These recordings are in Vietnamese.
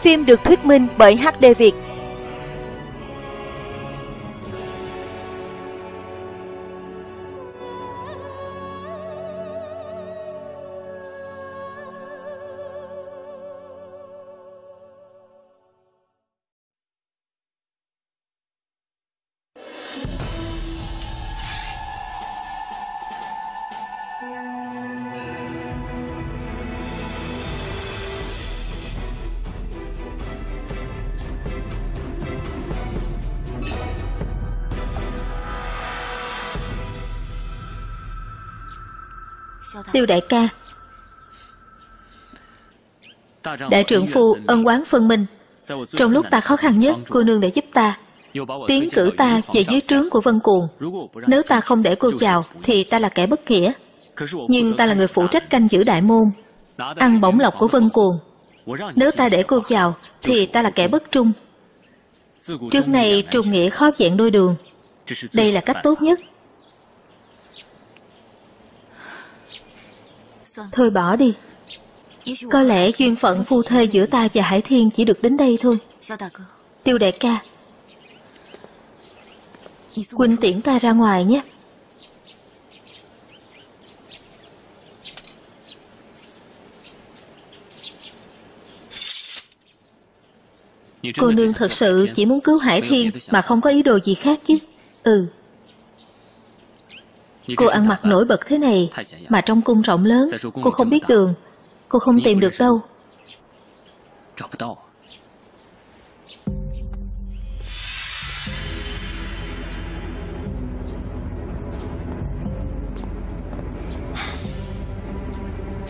Phim được thuyết minh bởi HD Việt. Tiêu đại ca, đại trưởng phu ân oán phân minh. Trong lúc ta khó khăn nhất, cô nương đã giúp ta, tiến cử ta về dưới trướng của Vân Cuồng. Nếu ta không để cô chào thì ta là kẻ bất nghĩa. Nhưng ta là người phụ trách canh giữ đại môn, ăn bổng lộc của Vân Cuồng. Nếu ta để cô chào thì ta là kẻ bất trung. Trước này trùng nghĩa khó vẹn đôi đường, đây là cách tốt nhất. Thôi bỏ đi. Có lẽ duyên phận phu thê giữa ta và Hải Thiên chỉ được đến đây thôi. Tiêu đại ca, Quynh tiễn ta ra ngoài nhé. Cô nương thật sự chỉ muốn cứu Hải Thiên mà không có ý đồ gì khác chứ? Ừ. Cô ăn mặc nổi bật thế này mà trong cung rộng lớn, cô không biết đường, cô không tìm được đâu.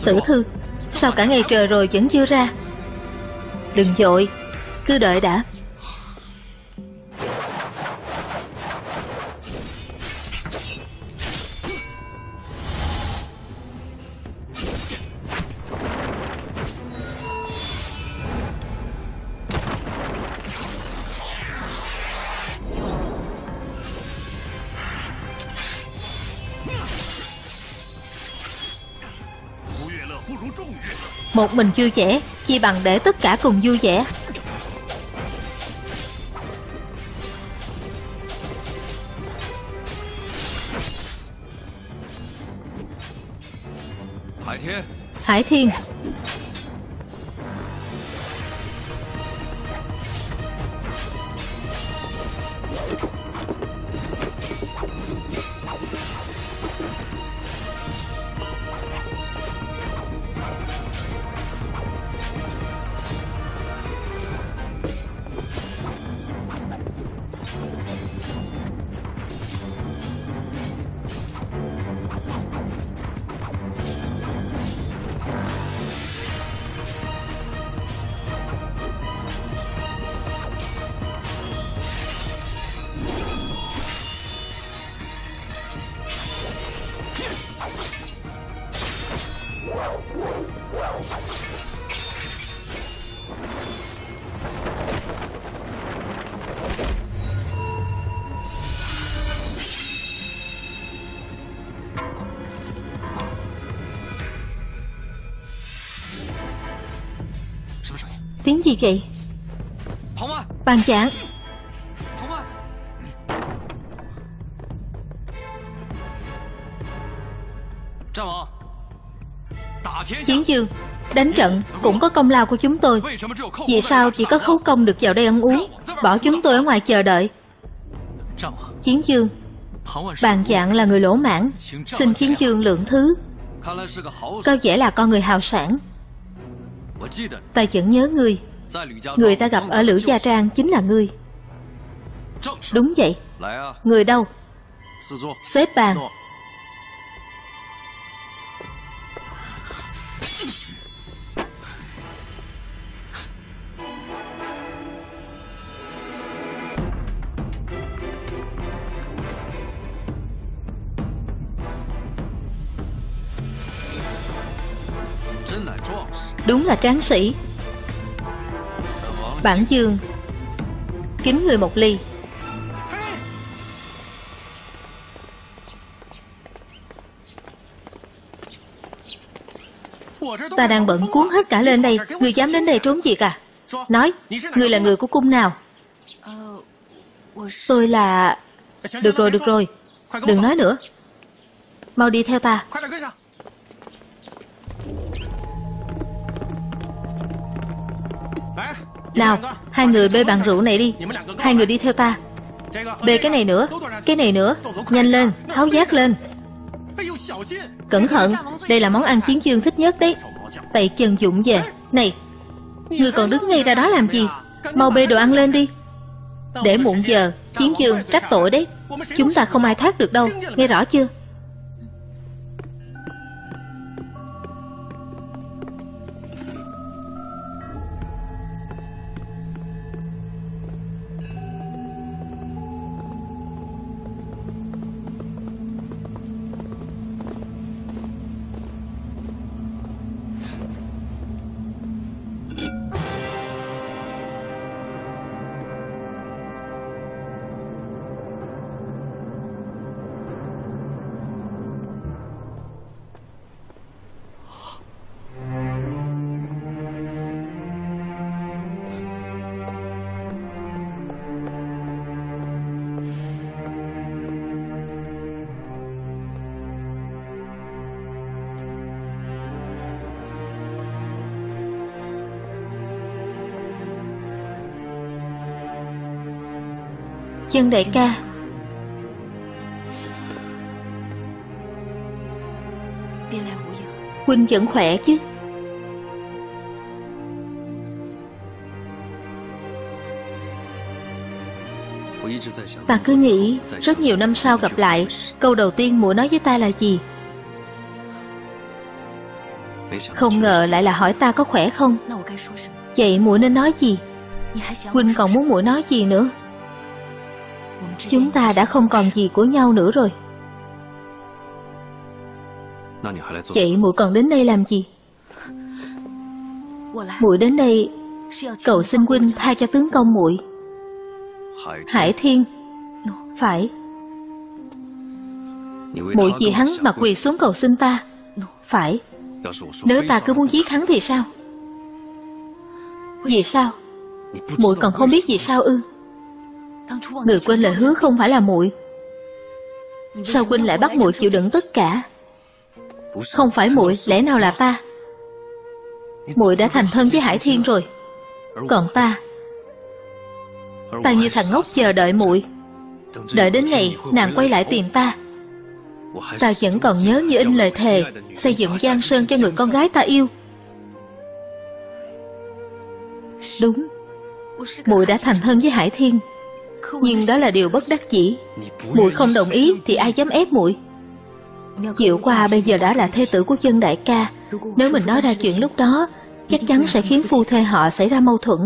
Tử thư, sao cả ngày trời rồi vẫn chưa ra? Đừng vội, cứ đợi đã. Một mình vui vẻ, chi bằng để tất cả cùng vui vẻ. Hải Thiên, tiếng gì vậy? Bàn chạng. Chiến Dương, đánh trận cũng có công lao của chúng tôi. Vì sao chỉ có Khấu Công được vào đây ăn uống, bỏ chúng tôi ở ngoài chờ đợi? Chiến Dương, Bàn chạng là người lỗ mãn, xin Chiến Dương lượng thứ. Có vẻ là con người hào sản. Ta vẫn nhớ ngươi. Người ta gặp ở Lữ Gia Trang chính là ngươi. Đúng vậy. Người đâu? Xếp bàn. Đúng là tráng sĩ. Bản Dương, kính người một ly. Ta đang bận cuốn hết cả lên đây, ngươi dám đến đây trốn việc à? Nói, ngươi là người của cung nào? Tôi là... được rồi, đừng nói nữa. Mau đi theo ta. Nào, hai người bê bàn rượu này đi. Hai người đi theo ta. Bê cái này nữa, cái này nữa. Nhanh lên, tháo vát lên. Cẩn thận, đây là món ăn Chiến Dương thích nhất đấy. Tẩy chân dụng về. Này, ngươi còn đứng ngay ra đó làm gì? Mau bê đồ ăn lên đi. Để muộn giờ, Chiến Dương trách tội đấy. Chúng ta không ai thoát được đâu, nghe rõ chưa? Trần đại ca, Quynh vẫn khỏe chứ? Ta cứ nghĩ rất nhiều năm sau gặp lại, câu đầu tiên muội nói với ta là gì? Không ngờ lại là hỏi ta có khỏe không. Vậy muội nên nói gì? Quynh còn muốn muội nói gì nữa? Chúng ta đã không còn gì của nhau nữa rồi. Vậy muội còn đến đây làm gì? Muội đến đây cầu xin huynh tha cho tướng công muội Hải Thiên. Phải. Muội vì hắn mà quỳ xuống cầu xin ta. Phải. Nếu ta cứ muốn giết hắn thì sao? Vì sao? Muội còn không biết vì sao ư? Người quên lời hứa không phải là muội. Sao huynh lại bắt muội chịu đựng tất cả? Không phải muội, lẽ nào là ta? Muội đã thành thân với Hải Thiên rồi, còn ta như thằng ngốc chờ đợi muội, đợi đến ngày nàng quay lại tìm ta. Ta vẫn còn nhớ như in lời thề xây dựng giang sơn cho người con gái ta yêu. Đúng, muội đã thành thân với Hải Thiên, nhưng đó là điều bất đắc dĩ. Muội không đồng ý thì ai dám ép muội? Diệu Qua bây giờ đã là thê tử của Chân đại ca, nếu mình nói ra chuyện lúc đó, chắc chắn sẽ khiến phu thê họ xảy ra mâu thuẫn.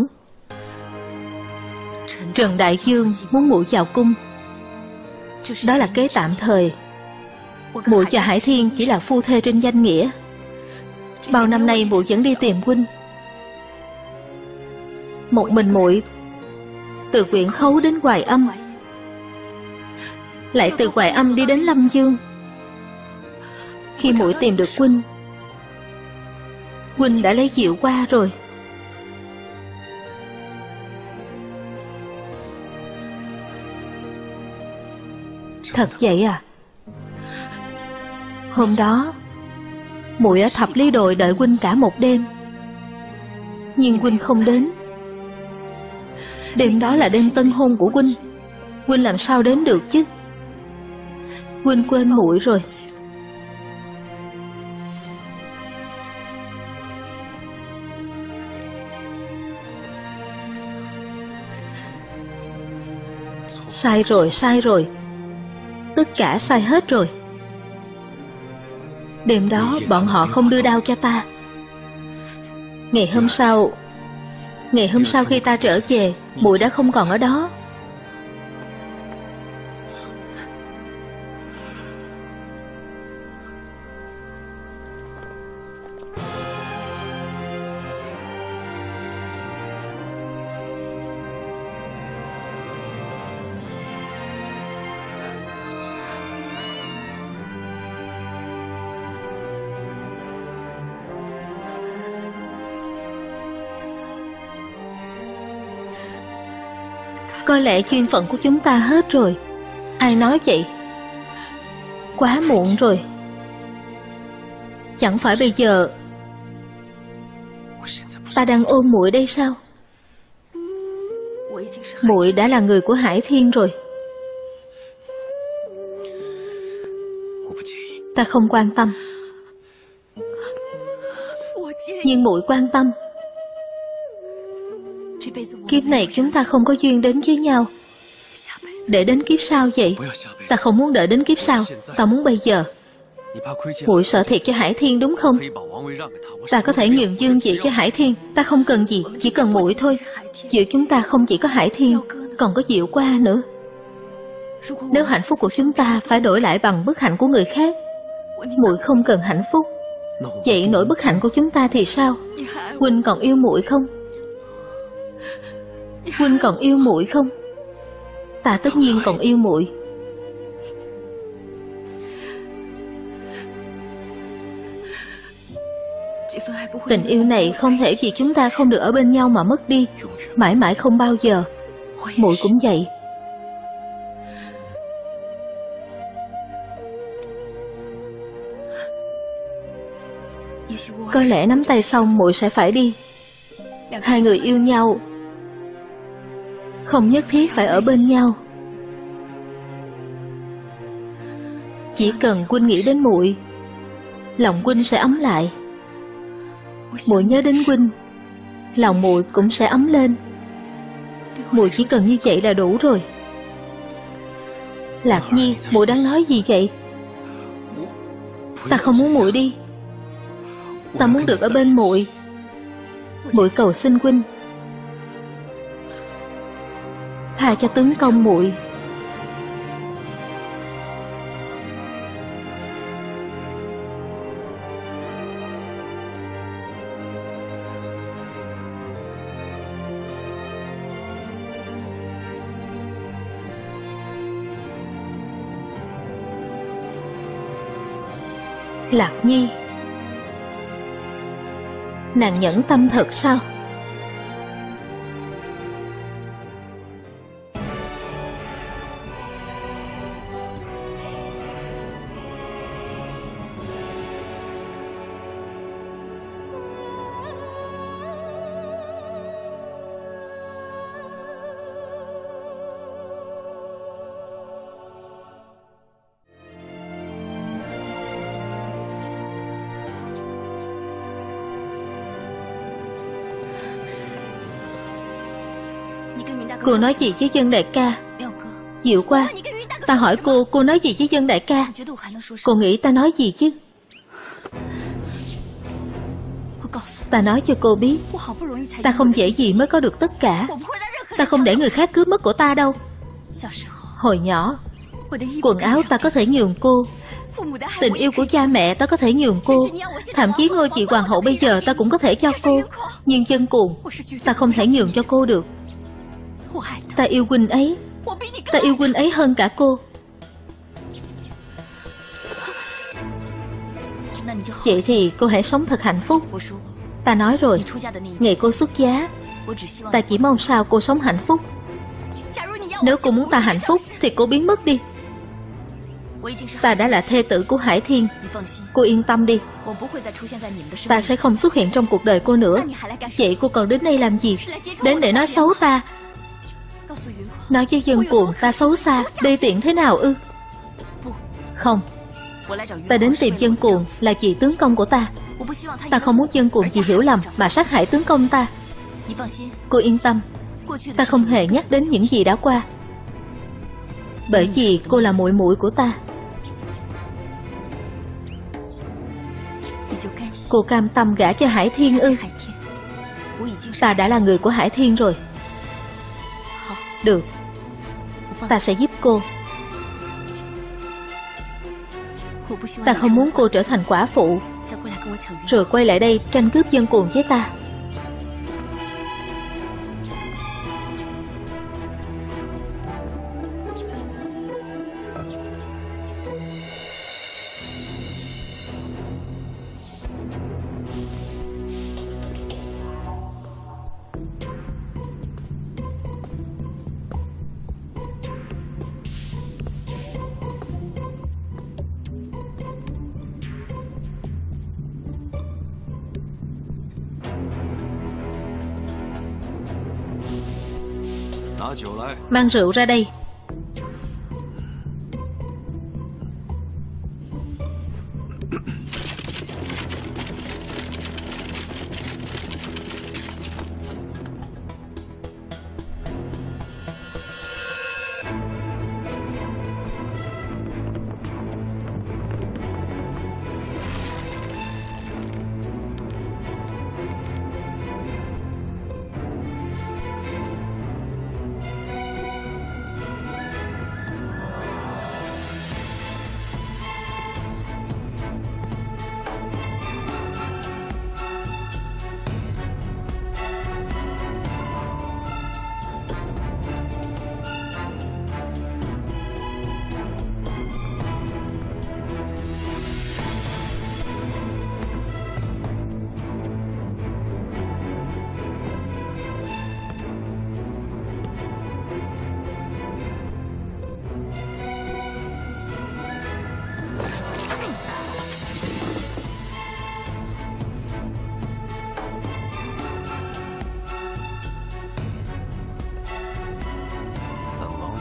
Trần Đại Dương muốn muội vào cung, đó là kế tạm thời. Muội và Hải Thiên chỉ là phu thê trên danh nghĩa. Bao năm nay muội vẫn đi tìm huynh. Một mình muội từ Quyển Khấu đến Hoài Âm, lại từ Hoài Âm đi đến Lâm Dương. Khi muội tìm được huynh, huynh đã lấy Diệu Qua rồi. Thật vậy à? Hôm đó muội ở Thập Lý Đội đợi huynh cả một đêm, nhưng huynh không đến. Đêm đó là đêm tân hôn của huynh, huynh làm sao đến được chứ? Huynh quên muội rồi. Sai rồi, sai rồi. Tất cả sai hết rồi. Đêm đó bọn họ không đưa đao cho ta. Ngày hôm sau khi ta trở về, muội đã không còn ở đó. Có lẽ duyên phận của chúng ta hết rồi. Ai nói vậy? Quá muộn rồi. Chẳng phải bây giờ ta đang ôm muội đây sao? Muội đã là người của Hải Thiên rồi. Ta không quan tâm, nhưng muội quan tâm. Kiếp này chúng ta không có duyên đến với nhau, để đến kiếp sau vậy. Ta không muốn đợi đến kiếp sau, ta muốn bây giờ. Muội sợ thiệt cho Hải Thiên đúng không? Ta có thể nhường dương vị cho Hải Thiên. Ta không cần gì, chỉ cần muội thôi. Giữa chúng ta không chỉ có Hải Thiên, còn có Diệu Qua nữa. Nếu hạnh phúc của chúng ta phải đổi lại bằng bất hạnh của người khác, muội không cần hạnh phúc. Vậy nỗi bất hạnh của chúng ta thì sao? Quynh còn yêu muội không? Quynh còn yêu muội không? Ta tất nhiên còn yêu muội. Tình yêu này không thể vì chúng ta không được ở bên nhau mà mất đi. Mãi mãi không bao giờ. Muội cũng vậy. Có lẽ nắm tay xong muội sẽ phải đi. Hai người yêu nhau không nhất thiết phải ở bên nhau. Chỉ cần Quynh nghĩ đến muội, lòng Quynh sẽ ấm lại. Muội nhớ đến Quynh, lòng muội cũng sẽ ấm lên. Muội chỉ cần như vậy là đủ rồi. Lạc Nhi, muội đang nói gì vậy? Ta không muốn muội đi. Ta muốn được ở bên muội. Muội cầu xin Quynh, tha cho tướng công muội. Lạc Nhi, nàng nhẫn tâm thật sao? Cô nói gì với Dân đại ca? Diệu Qua, ta hỏi cô nói gì với Dân đại ca? Cô nghĩ ta nói gì chứ? Ta nói cho cô biết, ta không dễ gì mới có được tất cả. Ta không để người khác cướp mất của ta đâu. Hồi nhỏ, quần áo ta có thể nhường cô, tình yêu của cha mẹ ta có thể nhường cô, thậm chí ngôi vị hoàng hậu bây giờ ta cũng có thể cho cô. Nhưng Dân Cuồng, ta không thể nhường cho cô được. Ta yêu Quynh ấy. Ta yêu Quynh ấy hơn cả cô. Vậy thì cô hãy sống thật hạnh phúc. Ta nói rồi, ngày cô xuất giá, ta chỉ mong sao cô sống hạnh phúc. Nếu cô muốn ta hạnh phúc thì cô biến mất đi. Ta đã là thê tử của Hải Thiên. Cô yên tâm đi, ta sẽ không xuất hiện trong cuộc đời cô nữa. Vậy cô còn đến đây làm gì? Đến để nói xấu ta? Nói với Dân Cuồng ta xấu xa, đê tiện thế nào ư? Không, ta đến tìm Dân Cuồng là vì tướng công của ta. Ta không muốn Dân Cuồng vì hiểu lầm mà sát hại tướng công ta. Cô yên tâm, ta không hề nhắc đến những gì đã qua, bởi vì cô là muội muội của ta. Cô cam tâm gả cho Hải Thiên ư? Ta đã là người của Hải Thiên rồi. Được, ta sẽ giúp cô. Ta không muốn cô trở thành quả phụ rồi quay lại đây tranh cướp Dân Cuồng với ta. Mang rượu ra đây.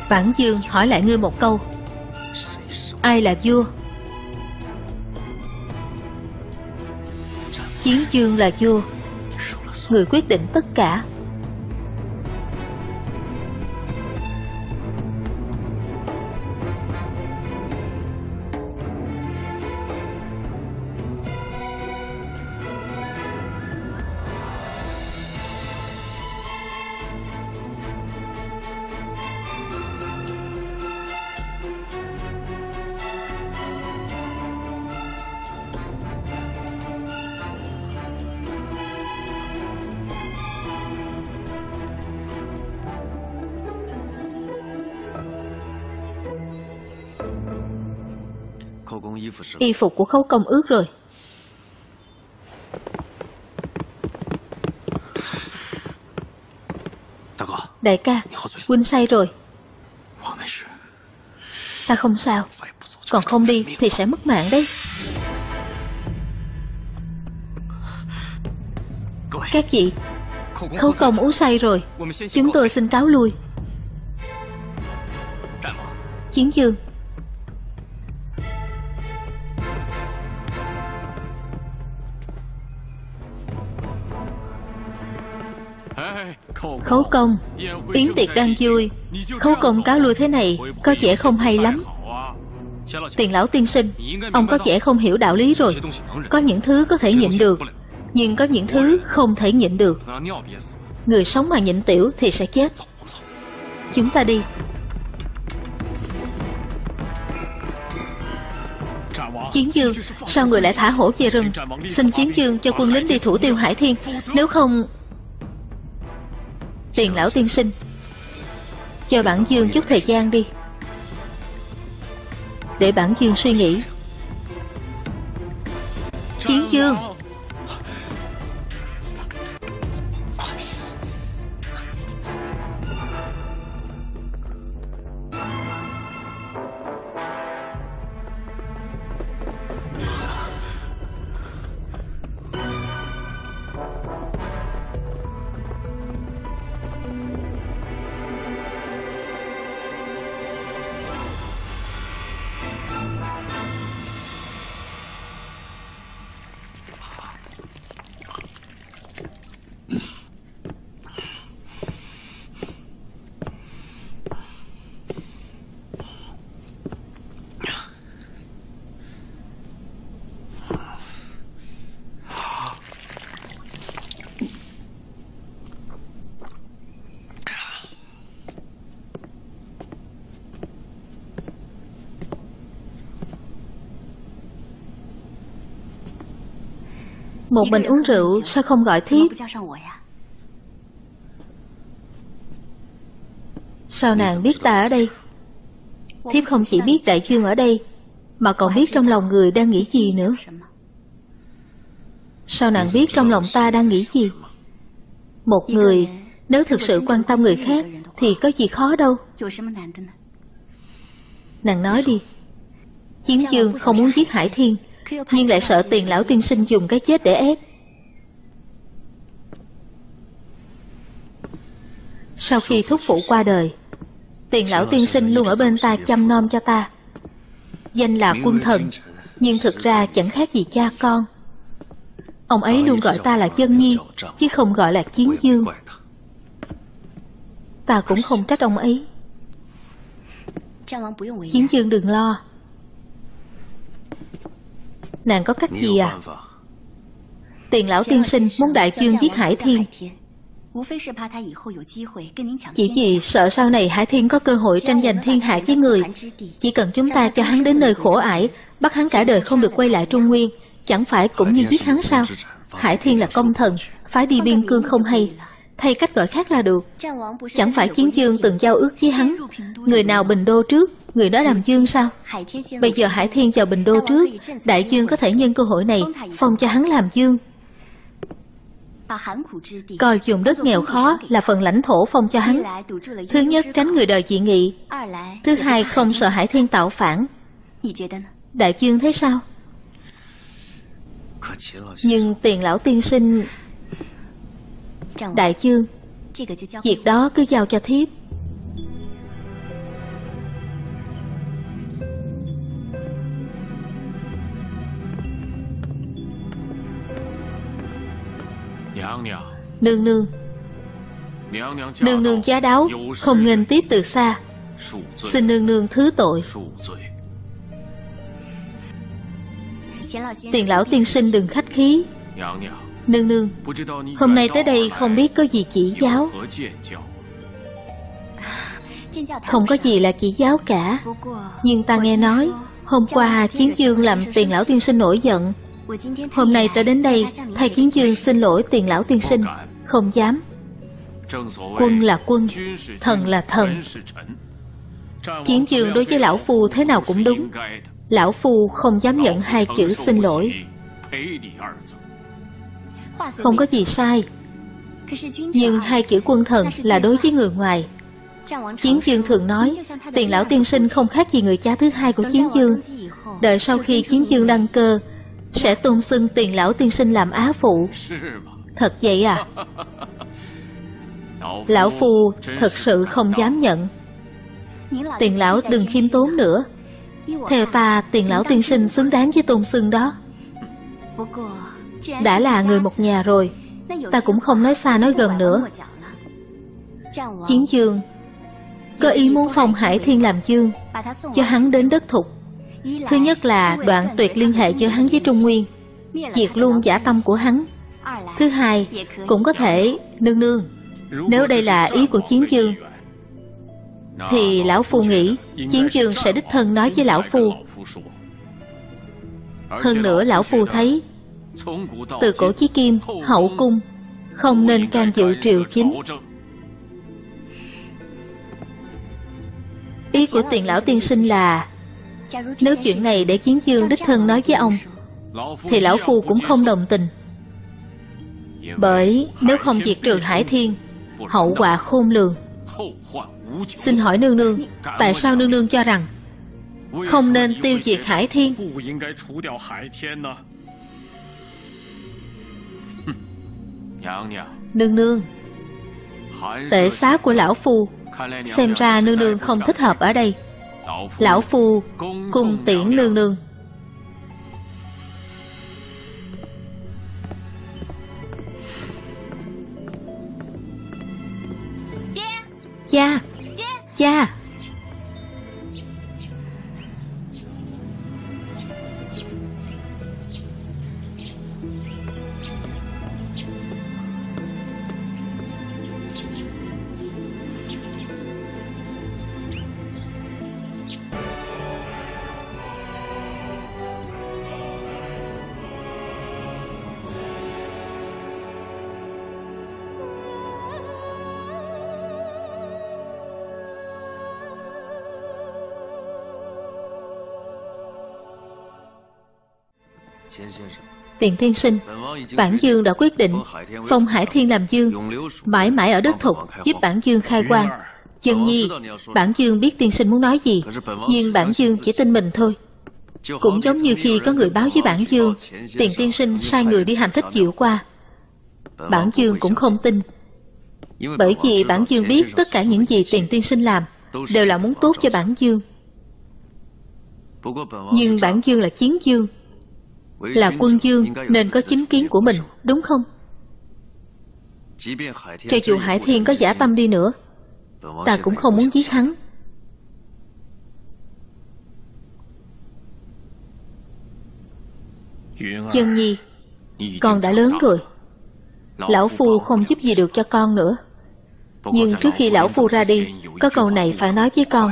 Bản Dương hỏi lại ngươi một câu. Ai là vua? Chiến Dương là vua. Người quyết định tất cả. Y phục của Khấu Công ướt rồi. Đại ca, huynh say rồi. Ta không sao. Còn không đi thì sẽ mất mạng đấy. Các vị, Khấu Công uống say rồi. Chúng tôi xin cáo lui. Chiến Dương, Khấu Công, yến tiệc đang vui, Khấu Công cáo lui thế này có vẻ không hay lắm. Tiền lão tiên sinh, ông có vẻ không hiểu đạo lý rồi. Có những thứ có thể nhịn được, nhưng có những thứ không thể nhịn được. Người sống mà nhịn tiểu thì sẽ chết. Chúng ta đi. Chiến Dương, sao người lại thả hổ về rừng? Xin Chiến Dương cho quân lính đi thủ tiêu Hải Thiên. Nếu không... Tiền lão tiên sinh, cho Bản Dương chút thời gian đi, để Bản Dương suy nghĩ. Chiến Dương, một mình uống rượu sao không gọi thiếp? Sao nàng biết ta ở đây? Thiếp không chỉ biết đại chương ở đây, mà còn biết trong lòng người đang nghĩ gì nữa. Sao nàng biết trong lòng ta đang nghĩ gì? Một người nếu thực sự quan tâm người khác thì có gì khó đâu. Nàng nói đi. Chiến Dương không muốn giết Hải Thiên, nhưng lại sợ Tiền lão tiên sinh dùng cái chết để ép. Sau khi thúc phụ qua đời, Tiền lão tiên sinh luôn ở bên ta chăm nom cho ta. Danh là quân thần, nhưng thực ra chẳng khác gì cha con. Ông ấy luôn gọi ta là Dân Nhi, chứ không gọi là Chiến Dương. Ta cũng không trách ông ấy. Chiến Dương đừng lo. Nàng có cách gì à? Tiền lão tiên sinh muốn đại dương giết Hải Thiên, chỉ vì sợ sau này Hải Thiên có cơ hội tranh giành thiên hạ với người. Chỉ cần chúng ta cho hắn đến nơi khổ ải, bắt hắn cả đời không được quay lại Trung Nguyên, chẳng phải cũng như giết hắn sao? Hải Thiên là công thần, phải đi biên cương không hay, thay cách gọi khác là được. Chẳng phải Chiến Dương từng giao ước với hắn, người nào bình đô trước, người đó làm dương sao? Bây giờ Hải Thiên vào bình đô trước, đại dương có thể nhân cơ hội này phong cho hắn làm dương, coi dùng đất nghèo khó là phần lãnh thổ phong cho hắn. Thứ nhất, tránh người đời dị nghị. Thứ hai, không sợ Hải Thiên tạo phản. Đại dương thấy sao? Nhưng Tiền lão tiên sinh... Đại dương, việc đó cứ giao cho thiếp. Nương nương, nương nương giá đáo, không nghênh tiếp từ xa, xin nương nương thứ tội. Tiền lão tiên sinh đừng khách khí. Nương nương, hôm nay tới đây không biết có gì chỉ giáo. Không có gì là chỉ giáo cả, nhưng ta nghe nói hôm qua Chiến Dương làm Tiền lão tiên sinh nổi giận. Hôm nay ta đến đây thay Chiến Dương xin lỗi Tiền lão tiên sinh. Không dám. Quân là quân, thần là thần. Chiến Dương đối với lão phu thế nào cũng đúng. Lão phu không dám nhận hai chữ xin lỗi. Không có gì sai, nhưng hai chữ quân thần là đối với người ngoài. Chiến Dương thường nói Tiền lão tiên sinh không khác gì người cha thứ hai của Chiến Dương. Đợi sau khi Chiến Dương đăng cơ, sẽ tôn xưng Tiền lão tiên sinh làm Á Phụ. Thật vậy à? Lão phu thật sự không dám nhận. Tiền lão đừng khiêm tốn nữa. Theo ta, Tiền lão tiên sinh xứng đáng với tôn xưng đó. Đã là người một nhà rồi, ta cũng không nói xa nói gần nữa. Chiến Dương có ý muốn phong Hải Thiên làm dương, cho hắn đến đất Thục. Thứ nhất là đoạn tuyệt liên hệ giữa hắn với Trung Nguyên, diệt luôn giả tâm của hắn. Thứ hai, cũng có thể... Nương nương, nếu đây là ý của Chiến Dương, thì lão phu nghĩ Chiến Dương sẽ đích thân nói với lão phu. Hơn nữa lão phu thấy từ cổ chí kim, hậu cung không nên can dự triều chính. Ý của Tiền lão tiên sinh là nếu chuyện này để Chiến Dương đích thân nói với ông, thì lão phu cũng không đồng tình. Bởi nếu không diệt trừ Hải Thiên, hậu quả khôn lường. Xin hỏi nương nương, tại sao nương nương cho rằng không nên tiêu diệt Hải Thiên? Nương nương, tệ xá của lão phu xem ra nương nương không thích hợp ở đây. Lão phu cung tiễn nương nương. Cha! Cha! Tiền tiên sinh, Bản Dương đã quyết định phong Hải Thiên làm dương, mãi mãi ở đất Thục giúp Bản Dương khai quang. Dân Nhi, Bản Dương biết tiên sinh muốn nói gì, nhưng Bản Dương chỉ tin mình thôi. Cũng giống như khi có người báo với Bản Dương Tiền tiên sinh sai người đi hành thích Diệu Qua, Bản Dương cũng không tin. Bởi vì Bản Dương biết tất cả những gì Tiền tiên sinh làm đều là muốn tốt cho Bản Dương. Nhưng Bản Dương là Chiến Dương, là quân dương, nên có chính kiến của mình, đúng không? Cho dù Hải Thiên có giả tâm đi nữa, ta cũng không muốn giết hắn. Chân Nhi, con đã lớn rồi, lão phu không giúp gì được cho con nữa. Nhưng trước khi lão phu ra đi, có câu này phải nói với con,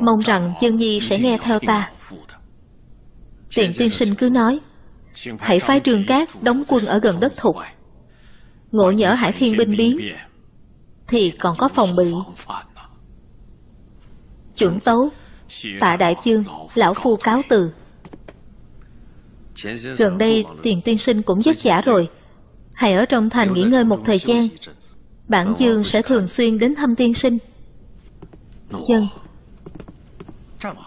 mong rằng Chân Nhi sẽ nghe theo ta. Tiền tiên sinh cứ nói, hãy phái Trương Cát đóng quân ở gần đất Thục, ngộ nhỡ Hải Thiên binh biến thì còn có phòng bị. Chuẩn tấu, tạ đại chương, lão phu cáo từ. Gần đây Tiền tiên sinh cũng vất vả rồi, hãy ở trong thành nghỉ ngơi một thời gian. Bản Dương sẽ thường xuyên đến thăm tiên sinh. Dân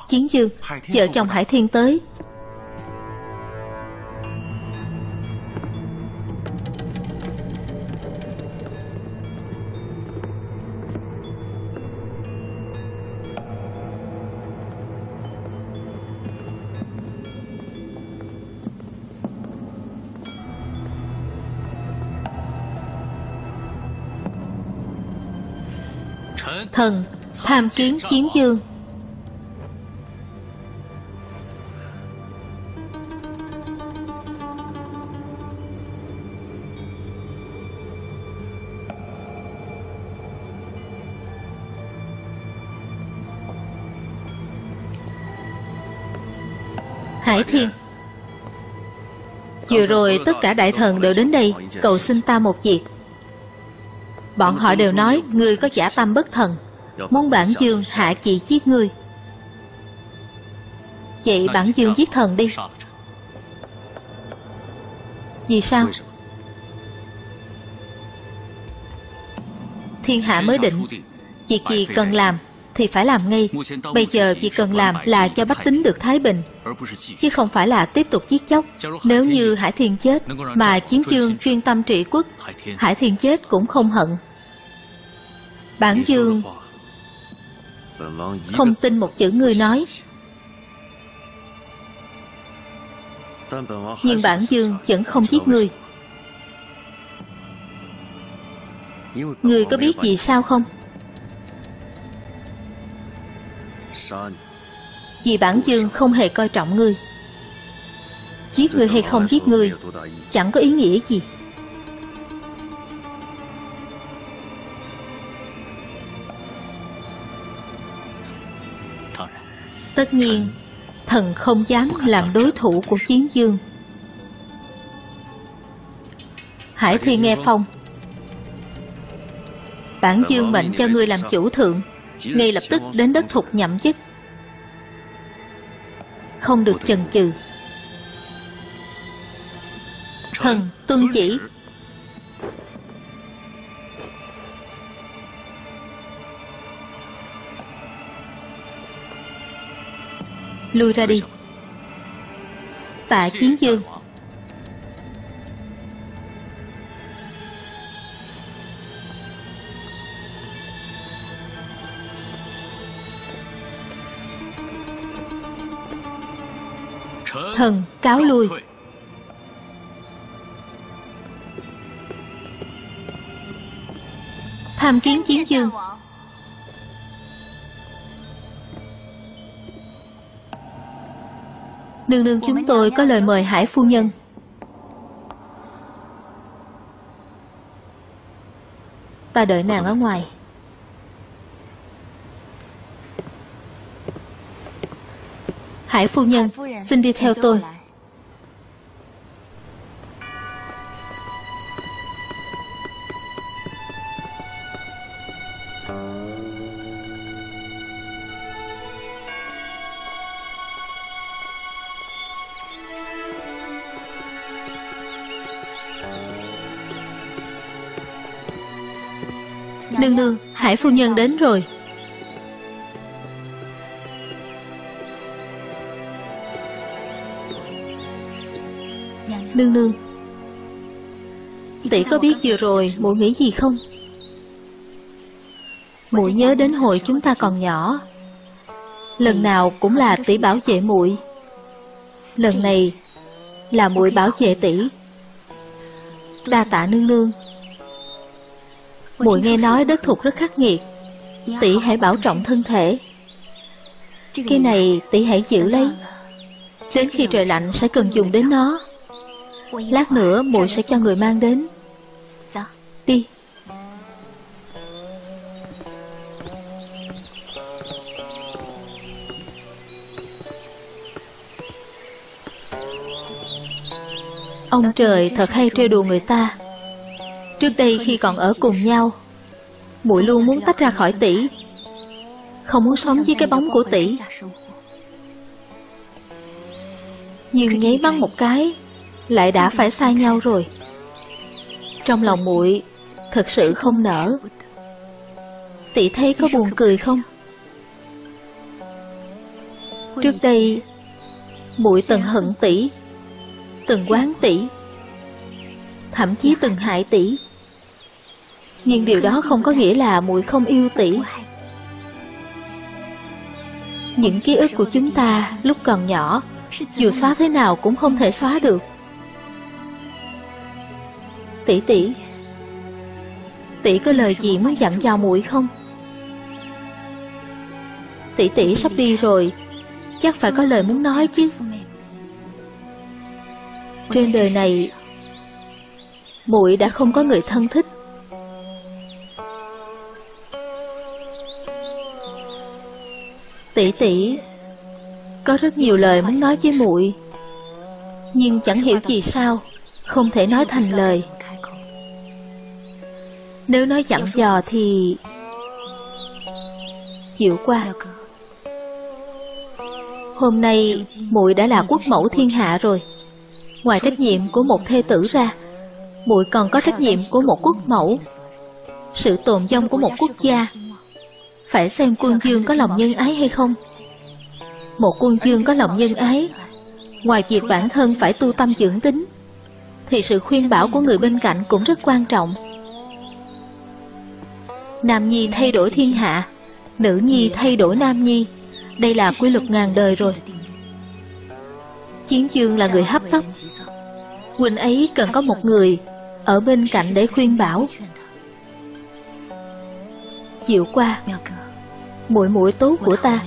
Chiến Dương, vợ chồng Hải Thiên tới. Thần tham kiến Chiến Dương. Hải Thiên, vừa rồi tất cả đại thần đều đến đây cầu xin ta một việc. Bọn họ đều nói ngươi có giả tâm bất thần, muốn Bản Dương hạ chỉ giết ngươi. Vậy Bản Dương giết thần đi. Vì sao? Thiên hạ mới định, việc gì cần làm thì phải làm ngay. Bây giờ việc cần làm là cho bách tính được thái bình, chứ không phải là tiếp tục giết chóc. Nếu như Hải Thiên chết mà Chiến Dương chuyên tâm trị quốc, Hải Thiên chết cũng không hận. Bản Dương không tin một chữ ngươi nói. Nhưng Bản Dương vẫn không giết ngươi. Ngươi có biết vì sao không? Vì Bản Dương không hề coi trọng ngươi. Giết ngươi hay không giết ngươi chẳng có ý nghĩa gì. Tất nhiên thần không dám làm đối thủ của Chiến Dương. Hải Thiên nghe phong, Bản Dương mệnh cho ngươi làm chủ thượng, ngay lập tức đến đất Thục nhậm chức, không được chần chừ. Thần tuân chỉ. Lui ra đi. Tạ Chiến Dương. Thần cáo lui. Tham kiến Chiến Dương. Nương nương chúng tôi có lời mời Hải phu nhân. Ta đợi nàng ở ngoài. Hải phu nhân, xin đi theo tôi. Nương nương, Hải phu nhân đến rồi. Nương nương, tỷ có biết vừa rồi muội nghĩ gì không? Muội nhớ đến hồi chúng ta còn nhỏ, lần nào cũng là tỷ bảo vệ muội, lần này là muội bảo vệ tỷ. Đa tạ nương nương. Muội nghe nói đất Thục rất khắc nghiệt, tỷ hãy bảo trọng thân thể. Cái này tỷ hãy giữ lấy, đến khi trời lạnh sẽ cần dùng đến nó. Lát nữa muội sẽ cho người mang đến. Đi. Ông trời thật hay trêu đùa người ta. Trước đây khi còn ở cùng nhau, muội luôn muốn tách ra khỏi tỷ, không muốn sống với cái bóng của tỷ. Nhưng nháy mắt một cái lại đã phải xa nhau rồi. Trong lòng muội thật sự không nỡ. Tỷ thấy có buồn cười không? Trước đây muội từng hận tỷ, từng oán tỷ, thậm chí từng hại tỷ. Nhưng điều đó không có nghĩa là muội không yêu tỷ. Những ký ức của chúng ta lúc còn nhỏ, dù xóa thế nào cũng không thể xóa được. Tỷ tỷ, tỷ có lời gì muốn dặn dò muội không? Tỷ tỷ sắp đi rồi, chắc phải có lời muốn nói chứ. Trên đời này muội đã không có người thân thích. Tỷ tỷ có rất nhiều lời muốn nói với muội, nhưng chẳng hiểu vì sao không thể nói thành lời. Nếu nói dặn dò thì Diệu Qua, hôm nay muội đã là quốc mẫu thiên hạ rồi. Ngoài trách nhiệm của một thê tử ra, muội còn có trách nhiệm của một quốc mẫu. Sự tồn vong của một quốc gia phải xem quân vương có lòng nhân ái hay không. Một quân vương có lòng nhân ái, ngoài việc bản thân phải tu tâm dưỡng tính, thì sự khuyên bảo của người bên cạnh cũng rất quan trọng. Nam nhi thay đổi thiên hạ, nữ nhi thay đổi nam nhi, đây là quy luật ngàn đời rồi. Chiến Dương là người hấp tấp, Quynh ấy cần có một người ở bên cạnh để khuyên bảo. Diệu Qua, muội muội tốt của ta,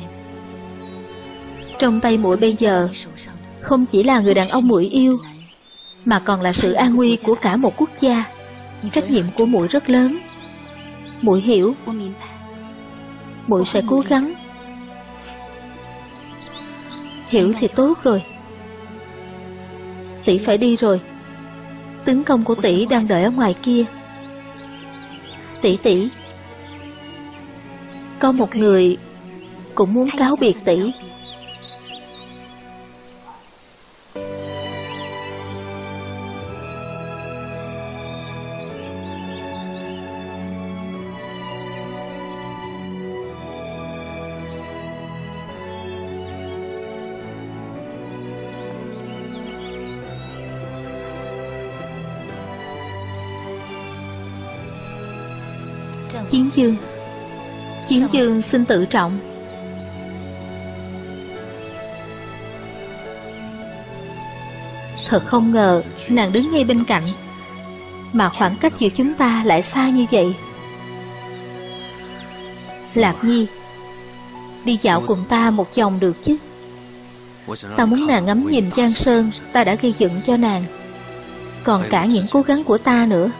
trong tay muội bây giờ không chỉ là người đàn ông muội yêu, mà còn là sự an nguy của cả một quốc gia. Trách nhiệm của muội rất lớn. Muội hiểu. Muội sẽ cố gắng. Hiểu thì tốt rồi. Tỷ phải đi rồi. Tướng công của tỷ đang đợi ở ngoài kia. Tỷ tỷ, có một người cũng muốn cáo biệt tỷ. Chiến Dương, Chiến Dương xin tự trọng. Thật không ngờ nàng đứng ngay bên cạnh, mà khoảng cách giữa chúng ta lại xa như vậy. Lạc Nhi, đi dạo cùng ta một vòng được chứ? Ta muốn nàng ngắm nhìn giang sơn ta đã gây dựng cho nàng, còn cả những cố gắng của ta nữa.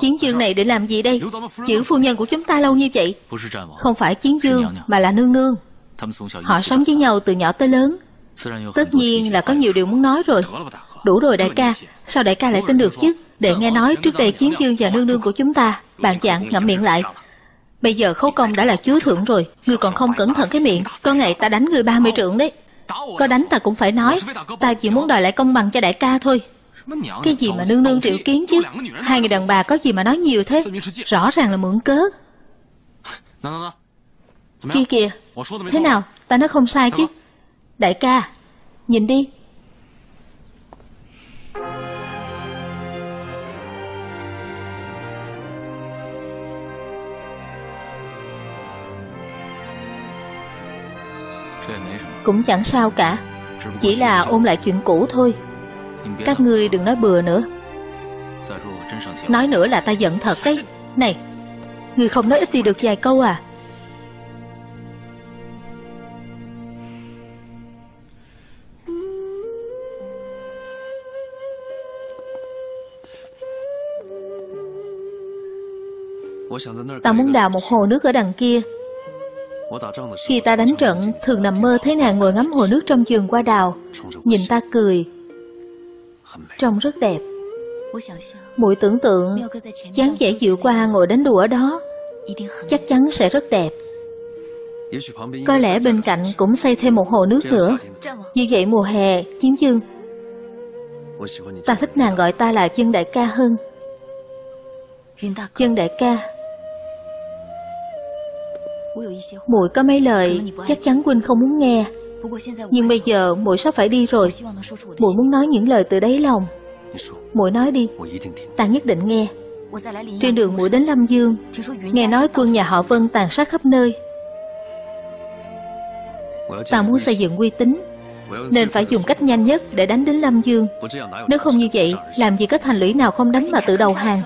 Chiến Dương này để làm gì đây? Giữ phu nhân của chúng ta lâu như vậy. Không phải Chiến Dương mà là nương nương. Họ sống với nhau từ nhỏ tới lớn, Tất nhiên là có nhiều điều muốn nói rồi. Đủ rồi đại ca, sao đại ca lại tin được chứ? Để nghe nói trước đây Chiến Dương và nương nương của chúng ta bạn dạng ngậm miệng lại. Bây giờ Khấu Công đã là chúa thượng rồi, ngươi còn không cẩn thận cái miệng, có ngày ta đánh ngươi 30 trượng đấy. Có đánh ta cũng phải nói, ta chỉ muốn đòi lại công bằng cho đại ca thôi. Cái gì mà nương nương triệu kiến chứ? Hai người đàn bà có gì mà nói nhiều thế? Rõ ràng là mượn cớ. Kia kìa, thế nào, ta nói không sai chứ? Đại ca, nhìn đi. Cũng chẳng sao cả, chỉ là ôm lại chuyện cũ thôi. Các ngươi đừng nói bừa nữa. Nói nữa là ta giận thật đấy. Này, ngươi không nói ít gì được vài câu à? Ta muốn đào một hồ nước ở đằng kia. Khi ta đánh trận, thường nằm mơ thấy nàng ngồi ngắm hồ nước trong giường qua đào, nhìn ta cười, trông rất đẹp. Muội tưởng tượng dáng vẻ Diệu Qua ngồi đánh đùa ở đó chắc chắn sẽ rất đẹp. Có lẽ bên cạnh cũng xây thêm một hồ nước nữa. Như vậy mùa hè, Chiến Dương, ta thích nàng gọi ta là Chân đại ca hơn. Chân đại ca, muội có mấy lời chắc chắn Quynh không muốn nghe, nhưng bây giờ muội sắp phải đi rồi. Muội muốn nói những lời từ đáy lòng. Muội nói đi, ta nhất định nghe. Trên đường muội đến Lâm Dương, nghe nói quân nhà họ Vân tàn sát khắp nơi. Ta muốn xây dựng uy tín, nên phải dùng cách nhanh nhất để đánh đến Lâm Dương. Nếu không như vậy, làm gì có thành lũy nào không đánh mà tự đầu hàng.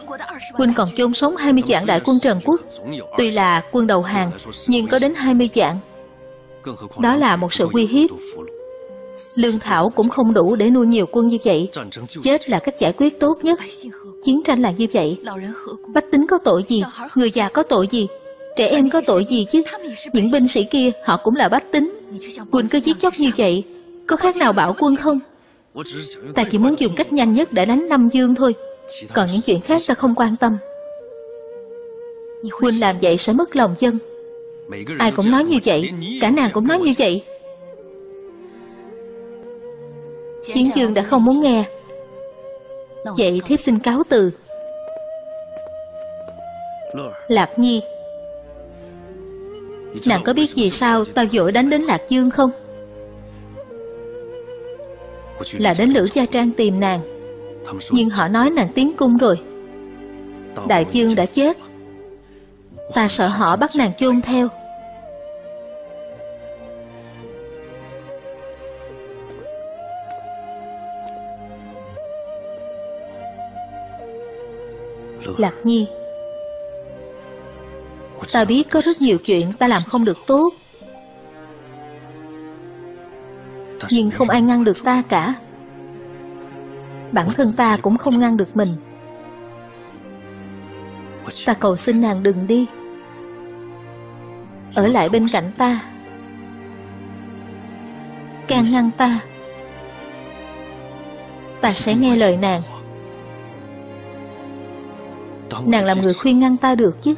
Quynh còn chôn sống 20 vạn đại quân Trần Quốc. Tuy là quân đầu hàng, nhưng có đến 20 vạn. Đó là một sự uy hiếp. Lương thảo cũng không đủ để nuôi nhiều quân như vậy. Chết là cách giải quyết tốt nhất. Chiến tranh là như vậy. Bách tính có tội gì? Người già có tội gì? Trẻ em có tội gì chứ? Những binh sĩ kia họ cũng là bách tính. Quynh cứ giết chóc như vậy, có khác nào bảo quân không? Ta chỉ muốn dùng cách nhanh nhất để đánh Lâm Dương thôi. Còn những chuyện khác ta không quan tâm. Quynh làm vậy sẽ mất lòng dân. Ai cũng nói như vậy, cả nàng cũng nói như vậy. Chiến Dương đã không muốn nghe, vậy thiếp xin cáo từ. Lạc Nhi, nàng có biết vì sao tao vội đánh đến Lạc Dương không? Là đến Lữ Gia Trang tìm nàng, nhưng họ nói nàng tiến cung rồi. Đại Dương đã chết, ta sợ họ bắt nàng chôn theo. Lạc Nhi, ta biết có rất nhiều chuyện ta làm không được tốt, nhưng không ai ngăn được ta cả. Bản thân ta cũng không ngăn được mình. Ta cầu xin nàng đừng đi, ở lại bên cạnh ta, can ngăn ta, ta sẽ nghe lời nàng. Nàng làm người khuyên ngăn ta được chứ?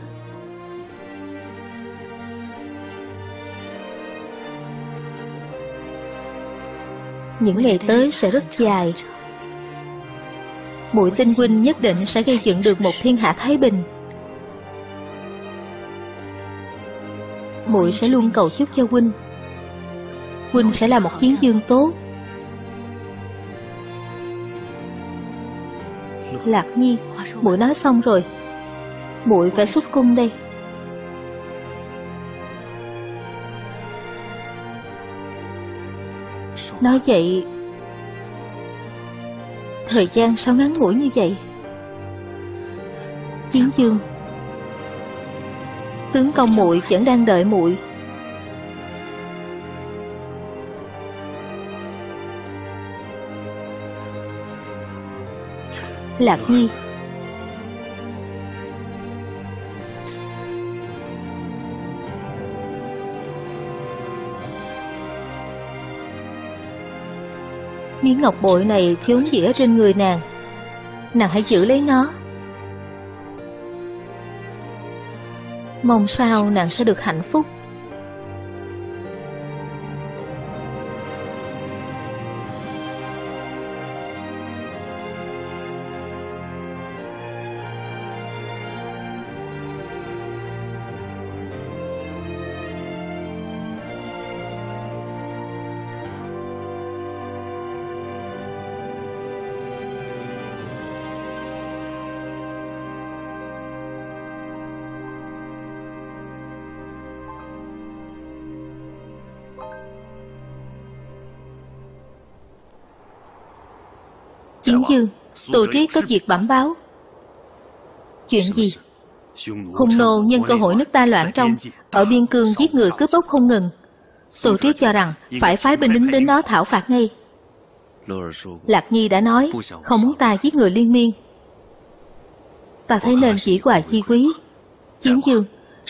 Những ngày tới sẽ rất dài. Muội tin Quynh nhất định sẽ gây dựng được một thiên hạ thái bình. Muội sẽ luôn cầu chúc cho Quynh. Quynh sẽ là một Chiến Dương tốt. Lạc Nhi, muội nói xong rồi, muội phải xuất cung đây. Nói vậy, thời gian sao ngắn ngủi như vậy? Chiến Dương, tướng công muội vẫn đang đợi muội. Lạc Nhi, Miếng ngọc bội này vốn dĩ trên người nàng, nàng hãy giữ lấy nó. Mong sao nàng sẽ được hạnh phúc. Chiến Dương, Tô Trí có việc bẩm báo. Chuyện gì? Hung nô nhân cơ hội nước ta loạn trong, ở biên cương giết người cướp bóc không ngừng. Tô Trí cho rằng phải phái binh lính đến đó thảo phạt ngay. Lạc Nhi đã nói không muốn ta giết người liên miên. Ta thấy nên chỉ hoài chi quý. Chiến Dương,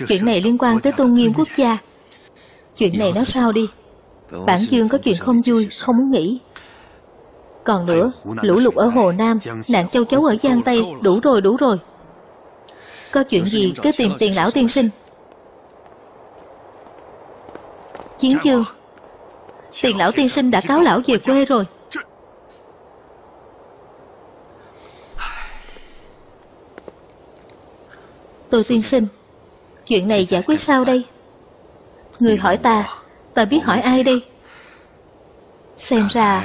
chuyện này liên quan tới tôn nghiêm quốc gia. Chuyện này nói sao đi. Bản Dương có chuyện không vui, không muốn nghĩ. Còn nữa, lũ lụt ở Hồ Nam, nạn châu chấu ở Giang Tây, đủ rồi, đủ rồi. Có chuyện gì cứ tìm tiền lão tiên sinh. Chiến Dương, tiền lão tiên sinh đã cáo lão về quê rồi. Tô tiên sinh, chuyện này giải quyết sao đây? Người hỏi ta biết hỏi ai đây? Xem ra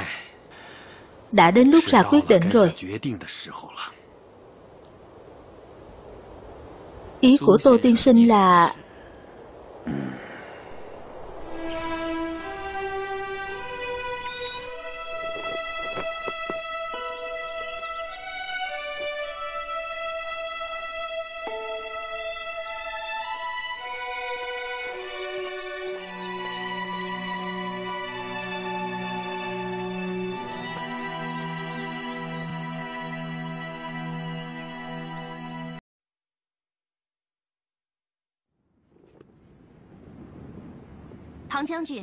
đã đến lúc ra quyết định rồi. Ý của Tô tiên sinh là...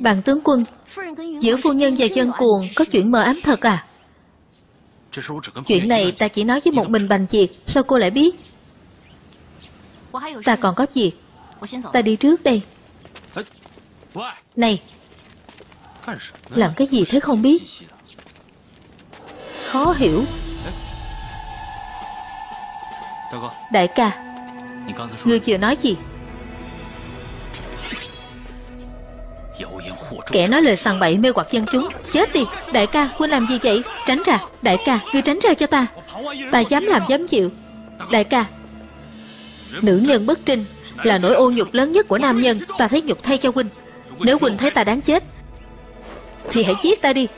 Bạn tướng quân, giữa phu nhân và dân cuồng có chuyện mờ ám thật à? Chuyện này ta chỉ nói với một mình Bành Triệt, sao cô lại biết? Ta còn có việc, ta đi trước đây. Này, làm cái gì thế không biết? Khó hiểu. Đại ca, ngươi vừa nói gì? Kẻ nói lời sằng bậy mê hoặc dân chúng, chết đi. Đại ca, Quynh làm gì vậy? Tránh ra. Đại ca, ngươi tránh ra cho ta. Ta dám làm dám chịu. Đại ca, nữ nhân bất trinh là nỗi ô nhục lớn nhất của nam nhân. Ta thấy nhục thay cho Quynh. Nếu Quynh thấy ta đáng chết thì hãy giết ta đi.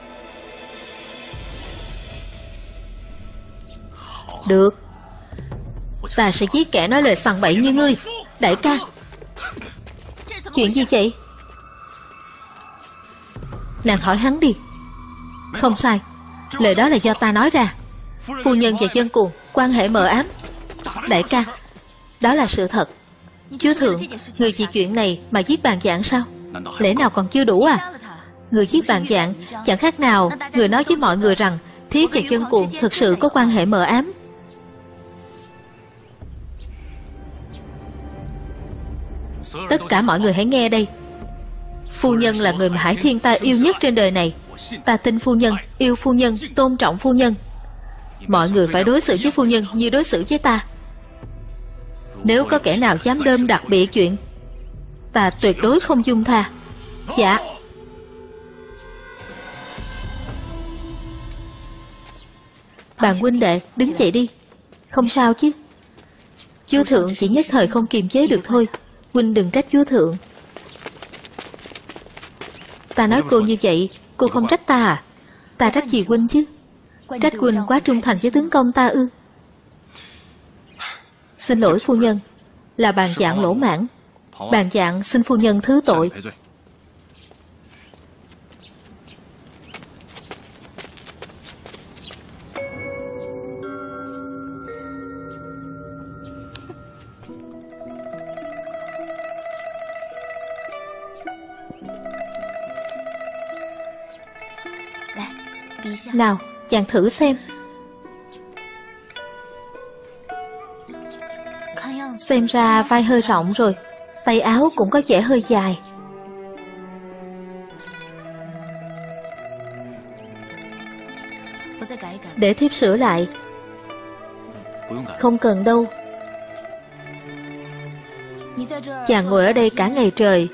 Được, ta sẽ giết kẻ nói lời sằng bậy như ngươi. Đại ca, chuyện gì vậy? Nàng hỏi hắn đi. Không sai, lời đó là do ta nói ra. Phu nhân và dân cuồng quan hệ mờ ám. Đại ca, đó là sự thật. Chúa thượng, người vì chuyện này mà giết Bàn Dạng sao? Lẽ nào còn chưa đủ à? Người giết Bàn Dạng chẳng khác nào người nói với mọi người rằng thiếp và dân cuồng thực sự có quan hệ mờ ám. Tất cả mọi người hãy nghe đây. Phu nhân là người mà Hải Thiên ta yêu nhất trên đời này. Ta tin phu nhân, yêu phu nhân, tôn trọng phu nhân. Mọi người phải đối xử với phu nhân như đối xử với ta. Nếu có kẻ nào dám đơm đặc bịa chuyện, ta tuyệt đối không dung tha. Dạ. Bàn huynh đệ, đứng dậy đi. Không sao chứ? Chúa thượng chỉ nhất thời không kiềm chế được thôi. Huynh đừng trách chúa thượng. Ta nói cô như vậy, cô không trách ta à? Ta trách gì Quynh chứ? Trách Quynh quá trung thành với tướng công ta ư? Xin lỗi phu nhân, là Bàn Dạng lỗ mãn. Bàn Dạng xin phu nhân thứ tội. Nào, chàng thử xem. Xem ra vai hơi rộng rồi, tay áo cũng có vẻ hơi dài. Để thiếp sửa lại. Không cần đâu. Chàng ngồi ở đây cả ngày trời,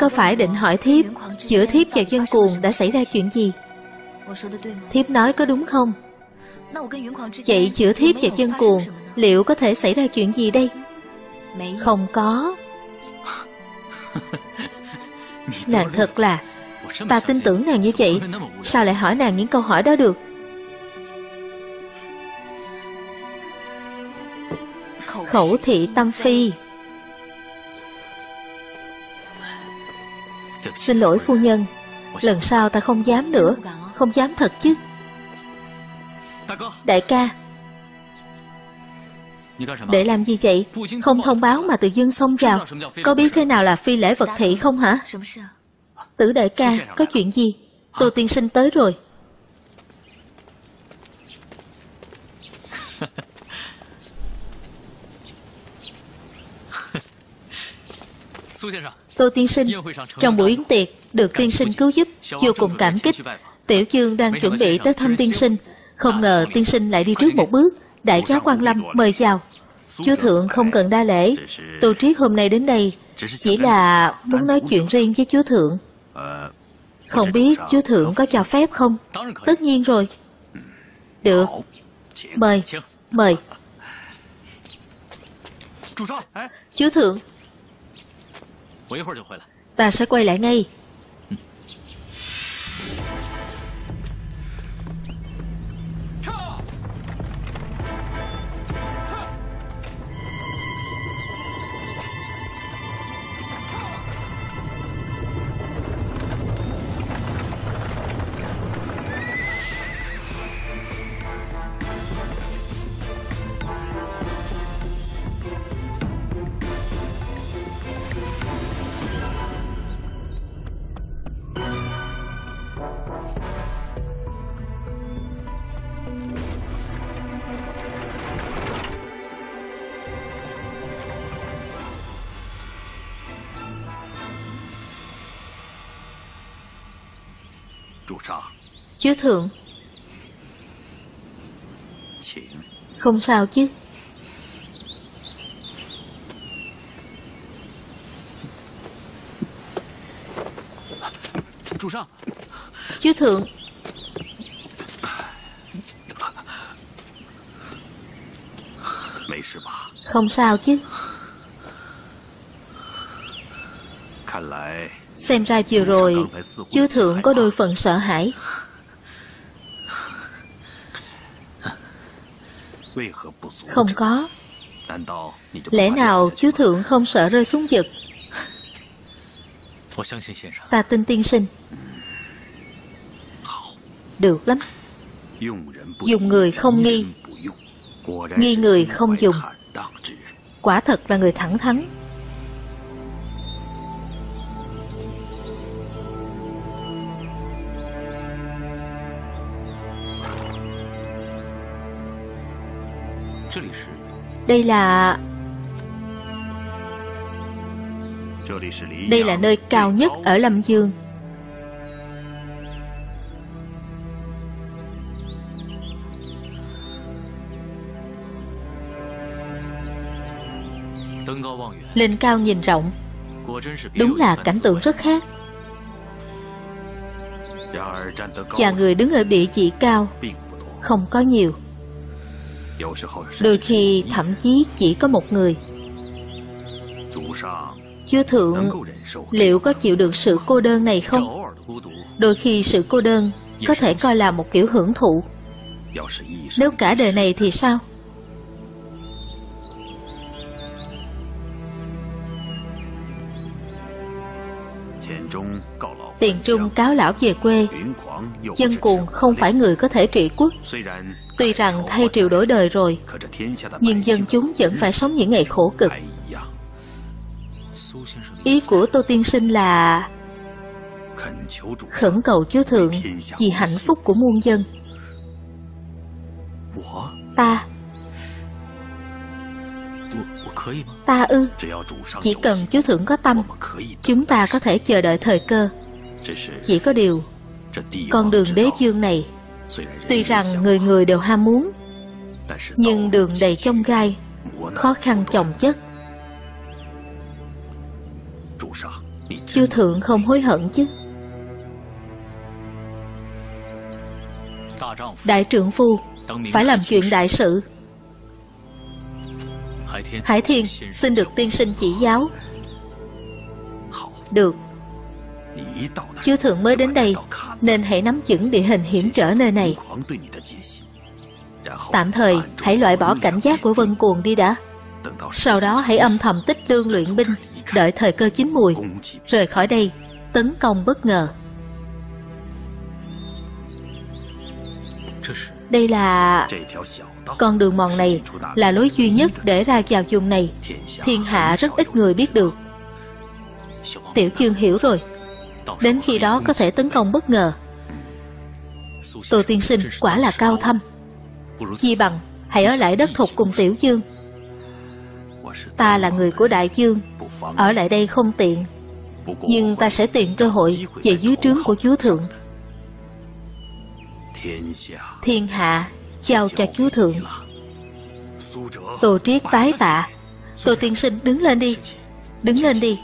có phải định hỏi thiếp giữa thiếp và Vân Cuồng đã xảy ra chuyện gì? Thiếp nói có đúng không? Vậy giữa thiếp và Vân Cuồng liệu có thể xảy ra chuyện gì đây? Không có. Nàng thật là, ta tin tưởng nàng như vậy, sao lại hỏi nàng những câu hỏi đó được? Khẩu thị tâm phi. Xin lỗi phu nhân, lần sau ta không dám nữa. Không dám thật chứ. Đại ca, để làm gì vậy? Không thông báo mà tự dưng xông vào, có biết thế nào là phi lễ vật thị không hả? Tử đại ca, có chuyện gì? Tô tiên sinh tới rồi. Tô tiên sinh, trong buổi yến tiệc được tiên sinh cứu giúp, vô cùng cảm kích. Tiểu Dương đang chuẩn bị tới thăm tiên sinh, không ngờ tiên sinh lại đi trước một bước. Đại giá quan lâm, mời vào. Chúa thượng không cần đa lễ. Tô Trí hôm nay đến đây chỉ là muốn nói chuyện riêng với chúa thượng. Không biết chúa thượng có cho phép không? Tất nhiên rồi. Được. Mời, mời. Chúa thượng, ta sẽ quay lại ngay. Chúa thượng. Không sao chứ. Chúa thượng. Không sao chứ. Xem ra vừa rồi chúa thượng có đôi phần sợ hãi. Không có. Lẽ nào chúa thượng không sợ rơi xuống vực? Ta tin tiên sinh. Được lắm. Dùng người không nghi, nghi người không dùng. Quả thật là người thẳng thắn. Đây là nơi cao nhất ở Lâm Dương. Lên cao nhìn rộng, đúng là cảnh tượng rất khác. Và người đứng ở địa vị cao không có nhiều, đôi khi thậm chí chỉ có một người. Chúa thượng liệu có chịu được sự cô đơn này không? Đôi khi sự cô đơn có thể coi là một kiểu hưởng thụ. Nếu cả đời này thì sao? Tiền trung cáo lão về quê. Vân Cuồng không phải người có thể trị quốc. Tuy rằng thay triều đổi đời rồi, nhưng dân chúng vẫn phải sống những ngày khổ cực. Ý của Tô tiên sinh là khẩn cầu Chúa Thượng vì hạnh phúc của muôn dân. Ta chỉ cần Chúa Thượng có tâm, chúng ta có thể chờ đợi thời cơ. Chỉ có điều, con đường đế vương này, tuy rằng người người đều ham muốn, nhưng đường đầy chông gai, khó khăn chồng chất. Chúa Thượng không hối hận chứ? Đại trưởng phu phải làm chuyện đại sự. Hải Thiên, xin được tiên sinh chỉ giáo. Được. Chúa Thượng mới đến đây, nên hãy nắm vững địa hình hiểm trở nơi này. Tạm thời hãy loại bỏ cảnh giác của Vân Cuồng đi đã. Sau đó hãy âm thầm tích lương luyện binh, đợi thời cơ chín mùi rời khỏi đây, tấn công bất ngờ. Đây là... con đường mòn này là lối duy nhất để ra vào vùng này. Thiên hạ rất ít người biết được. Tiểu Chương hiểu rồi. Đến khi đó có thể tấn công bất ngờ. Tô tiên sinh quả là cao thâm. Chi bằng hãy ở lại đất Thục cùng Tiểu Dương. Ta là người của Đại Dương, ở lại đây không tiện, nhưng ta sẽ tìm cơ hội về dưới trướng của Chúa Thượng. Thiên hạ giao cho Chúa Thượng. Tô Triết tái tạ. Tô tiên sinh đứng lên đi. Đứng lên đi.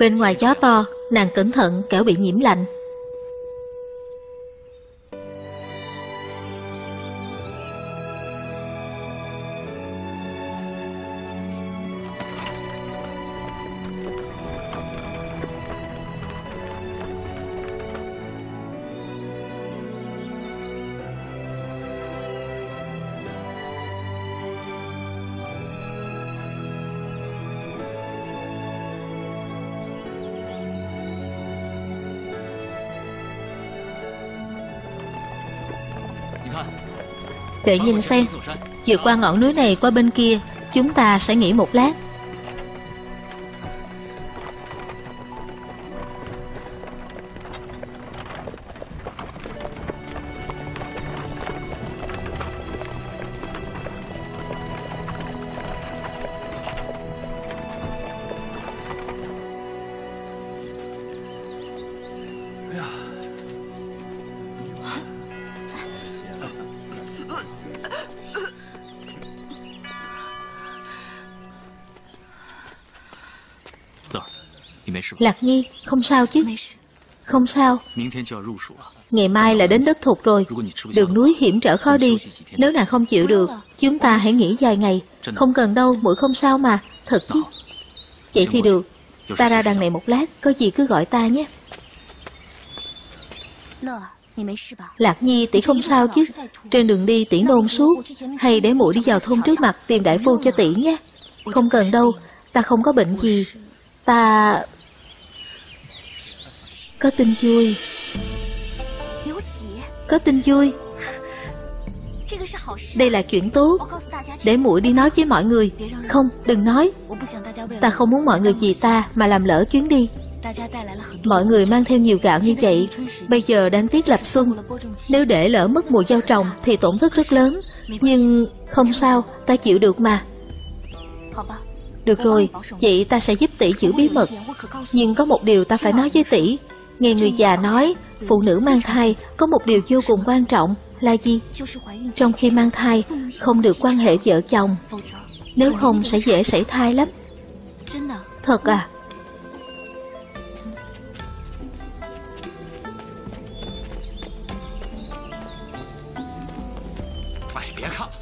Bên ngoài gió to, nàng cẩn thận kẻo bị nhiễm lạnh. Để nhìn xem, vượt qua ngọn núi này qua bên kia, chúng ta sẽ nghỉ một lát. Lạc Nhi, không sao chứ? Không sao. Ngày mai là đến đất Thục rồi. Đường núi hiểm trở khó đi. Nếu nàng không chịu được, chúng ta hãy nghỉ vài ngày. Không cần đâu, muội không sao mà. Thật chứ? Vậy thì được. Ta ra đằng này một lát, có gì cứ gọi ta nhé. Lạc Nhi, tỷ không sao chứ? Trên đường đi tỷ nôn suốt. Hay để muội đi vào thôn trước mặt tìm đại phu cho tỷ nhé. Không cần đâu, ta không có bệnh gì. Ta... có tin vui. Có tin vui. Đây là chuyện tốt, để muội đi nói với mọi người. Không, đừng nói. Ta không muốn mọi người vì ta mà làm lỡ chuyến đi. Mọi người mang theo nhiều gạo như vậy, bây giờ đang tiết lập xuân, nếu để lỡ mất mùa gieo trồng thì tổn thất rất lớn. Nhưng không sao, ta chịu được mà. Được rồi, vậy ta sẽ giúp tỷ giữ bí mật. Nhưng có một điều ta phải nói với tỷ. Nghe người già nói, phụ nữ mang thai có một điều vô cùng quan trọng là gì? Trong khi mang thai không được quan hệ vợ chồng, nếu không sẽ dễ sảy thai lắm. Thật à?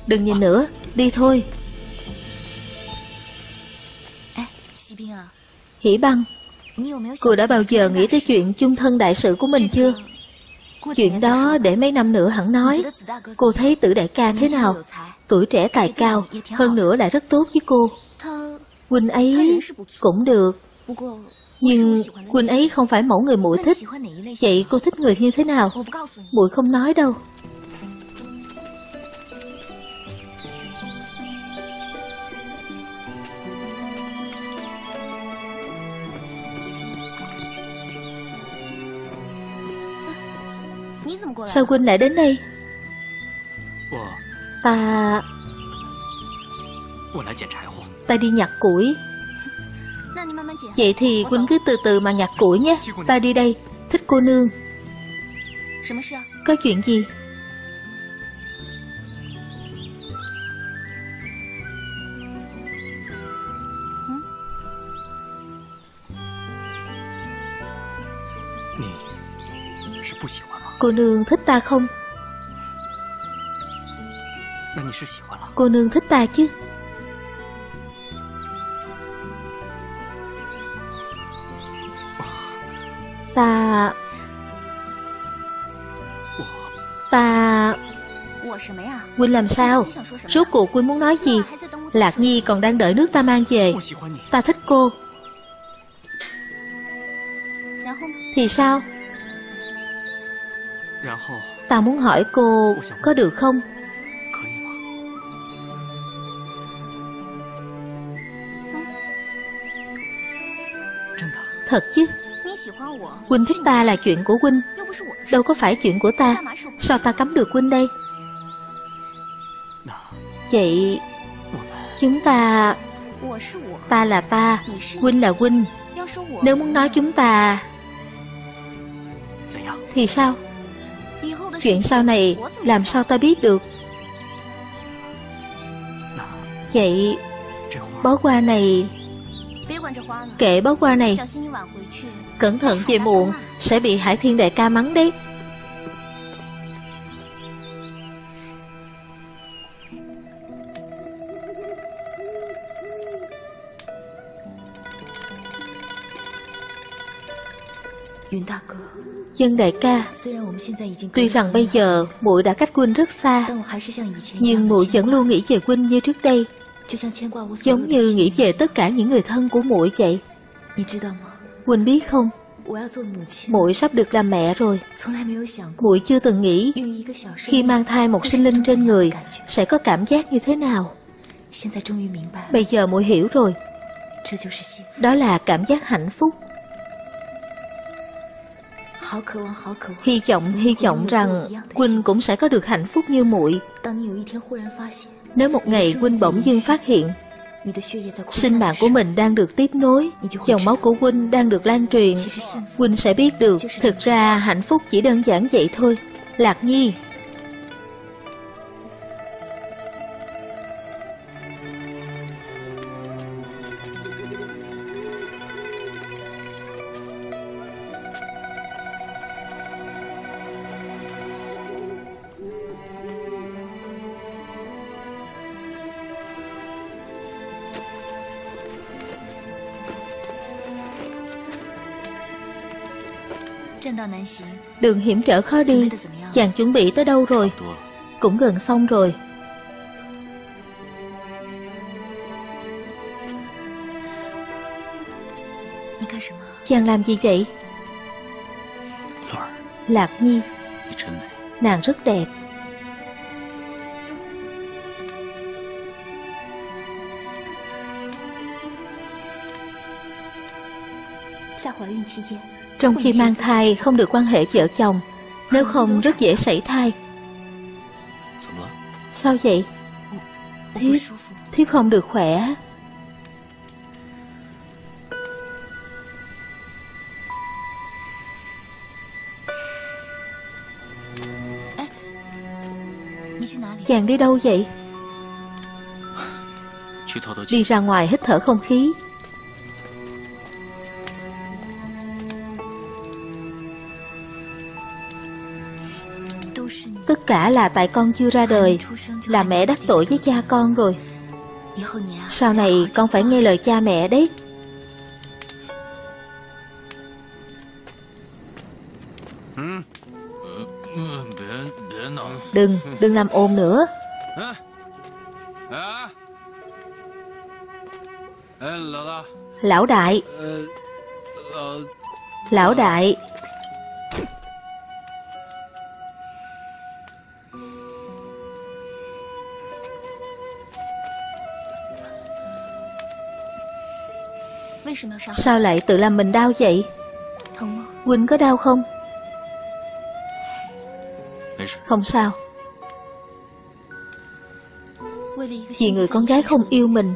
Đừng nhìn nữa, đi thôi. Hỷ Băng, cô đã bao giờ nghĩ tới chuyện chung thân đại sự của mình chưa? Chuyện đó để mấy năm nữa hẳn nói. Cô thấy Tử đại ca thế nào? Tuổi trẻ tài cao, hơn nữa lại rất tốt với cô. Quynh ấy cũng được, nhưng Quynh ấy không phải mẫu người muội thích. Vậy cô thích người như thế nào? Muội không nói đâu. Sao Quynh lại đến đây? Ta đi nhặt củi. Vậy thì Quynh cứ từ từ mà nhặt củi nhé. Ta đi đây. Thích cô nương. Có chuyện gì? Cô nương thích ta không? Cô nương thích ta chứ? Quynh làm sao? Rốt cuộc Quynh muốn nói gì? Lạc Nhi còn đang đợi nước ta mang về. Ta thích cô. Thì sao? Ta muốn hỏi cô có được không? Thật chứ? Quynh thích ta là chuyện của Quynh, đâu có phải chuyện của ta. Sao ta cấm được Quynh đây? Vậy chúng ta... Ta là ta, Quynh là Quynh. Nếu muốn nói chúng ta... Thì sao? Chuyện sau này làm sao ta biết được? Vậy bó hoa này... Kệ bó hoa này, cẩn thận về muộn sẽ bị Hải Thiên đại ca mắng đấy. Dân đại ca, tuy rằng bây giờ muội đã cách Quynh rất xa, nhưng muội vẫn luôn nghĩ về Quynh như trước đây, giống như nghĩ về tất cả những người thân của muội vậy. Quynh biết không, muội sắp được làm mẹ rồi. Muội chưa từng nghĩ khi mang thai một sinh linh trên người sẽ có cảm giác như thế nào. Bây giờ muội hiểu rồi. Đó là cảm giác hạnh phúc. Hy vọng rằng Quynh cũng sẽ có được hạnh phúc như muội. Nếu một ngày Quynh bỗng dưng phát hiện sinh mạng của mình đang được tiếp nối, dòng máu của Quynh đang được lan truyền, Quynh sẽ biết được thực ra hạnh phúc chỉ đơn giản vậy thôi. Lạc Nhi, đường hiểm trở khó đi, chàng chuẩn bị tới đâu rồi? Cũng gần xong rồi. Chàng làm gì vậy? Lạc Nhi, nàng rất đẹp. Trong khi mang thai không được quan hệ vợ chồng, nếu không rất dễ sảy thai. Sao vậy? Thiếp không được khỏe. Chàng đi đâu vậy? Đi ra ngoài hít thở không khí. Tất cả là tại con chưa ra đời, là mẹ đắc tội với cha con rồi. Sau này con phải nghe lời cha mẹ đấy. Đừng làm ồn nữa. Lão đại, lão đại. Sao lại tự làm mình đau vậy? Quynh có đau không? Không sao. Vì người con gái không yêu mình,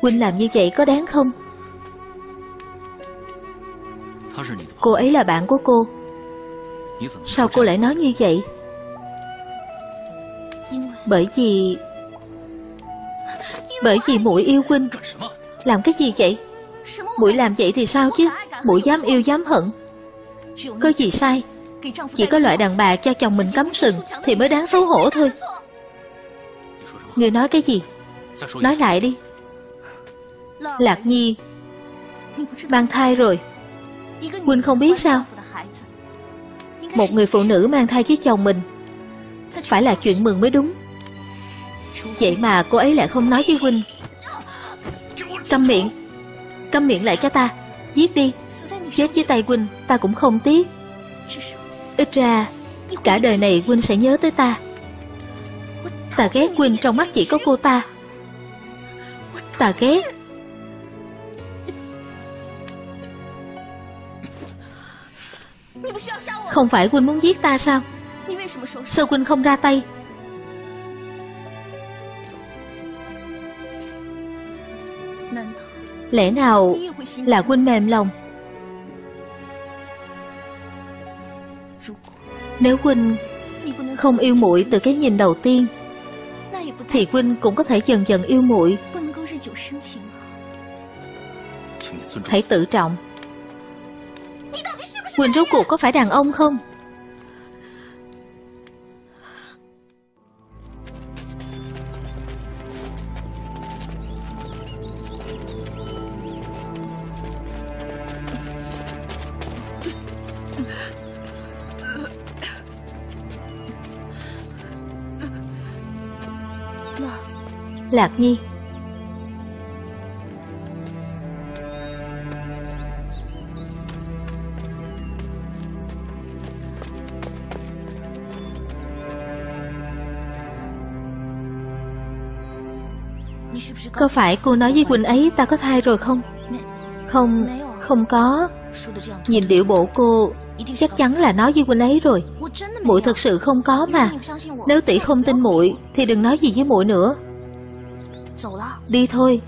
Quynh làm như vậy có đáng không? Cô ấy là bạn của cô. Sao cô lại nói như vậy? Bởi vì muội yêu Quynh. Làm cái gì vậy? Muội làm vậy thì sao chứ? Muội dám yêu dám hận. Có gì sai? Chỉ có loại đàn bà cho chồng mình cắm sừng thì mới đáng xấu hổ thôi. Người nói cái gì? Nói lại đi. Lạc Nhi mang thai rồi. Quynh không biết sao? Một người phụ nữ mang thai với chồng mình phải là chuyện mừng mới đúng. Vậy mà cô ấy lại không nói với Quynh. Câm miệng. Câm miệng lại cho ta. Giết đi. Chết dưới tay Quynh ta cũng không tiếc. Ít ra cả đời này Quynh sẽ nhớ tới ta. Ta ghét Quynh, trong mắt chỉ có cô ta. Ta ghét. Không phải Quynh muốn giết ta sao? Sao Quynh không ra tay? Lẽ nào là Quynh mềm lòng? Nếu Quynh không yêu muội từ cái nhìn đầu tiên thì Quynh cũng có thể dần dần yêu muội. Hãy tự trọng. Quynh rốt cuộc có phải đàn ông không? Lạc Nhi, có phải cô nói với Quynh ấy ta có thai rồi không? Không, không có. Nhìn điệu bộ cô chắc chắn là nói với Quynh ấy rồi. Muội thật sự không có mà. Nếu tỷ không tin muội thì đừng nói gì với muội nữa. Đi thôi.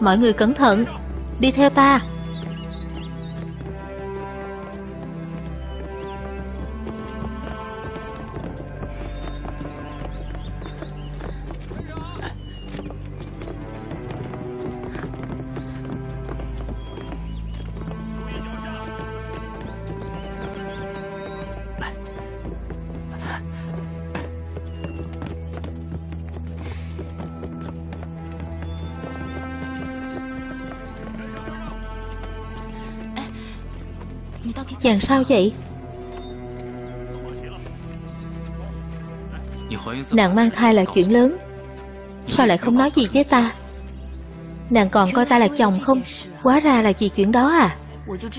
Mọi người cẩn thận, đi theo ta. Chàng sao vậy? Nàng mang thai là chuyện lớn. Sao lại không nói gì với ta? Nàng còn coi ta là chồng không? Hóa ra là vì chuyện đó à?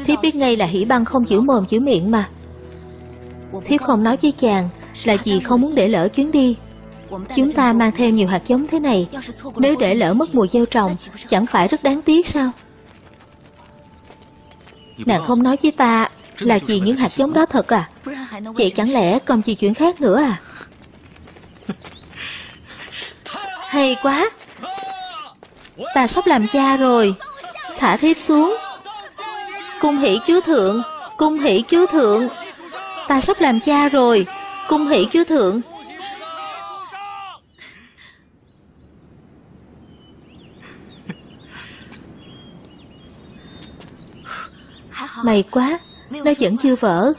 Thiếp biết ngay là Hỷ Băng không giữ mồm giữ miệng mà. Thiếp không nói với chàng là vì không muốn để lỡ chuyến đi. Chúng ta mang theo nhiều hạt giống thế này, nếu để lỡ mất mùa gieo trồng chẳng phải rất đáng tiếc sao? Nàng không nói với ta là vì những hạt giống đó thật à? Vậy chẳng lẽ còn gì chuyện khác nữa à? Hay quá, ta sắp làm cha rồi. Thả thiếp xuống. Cung hỷ chúa thượng, cung hỷ chúa thượng. Ta sắp làm cha rồi, cung hỷ chúa thượng. May quá, nó vẫn chưa vỡ.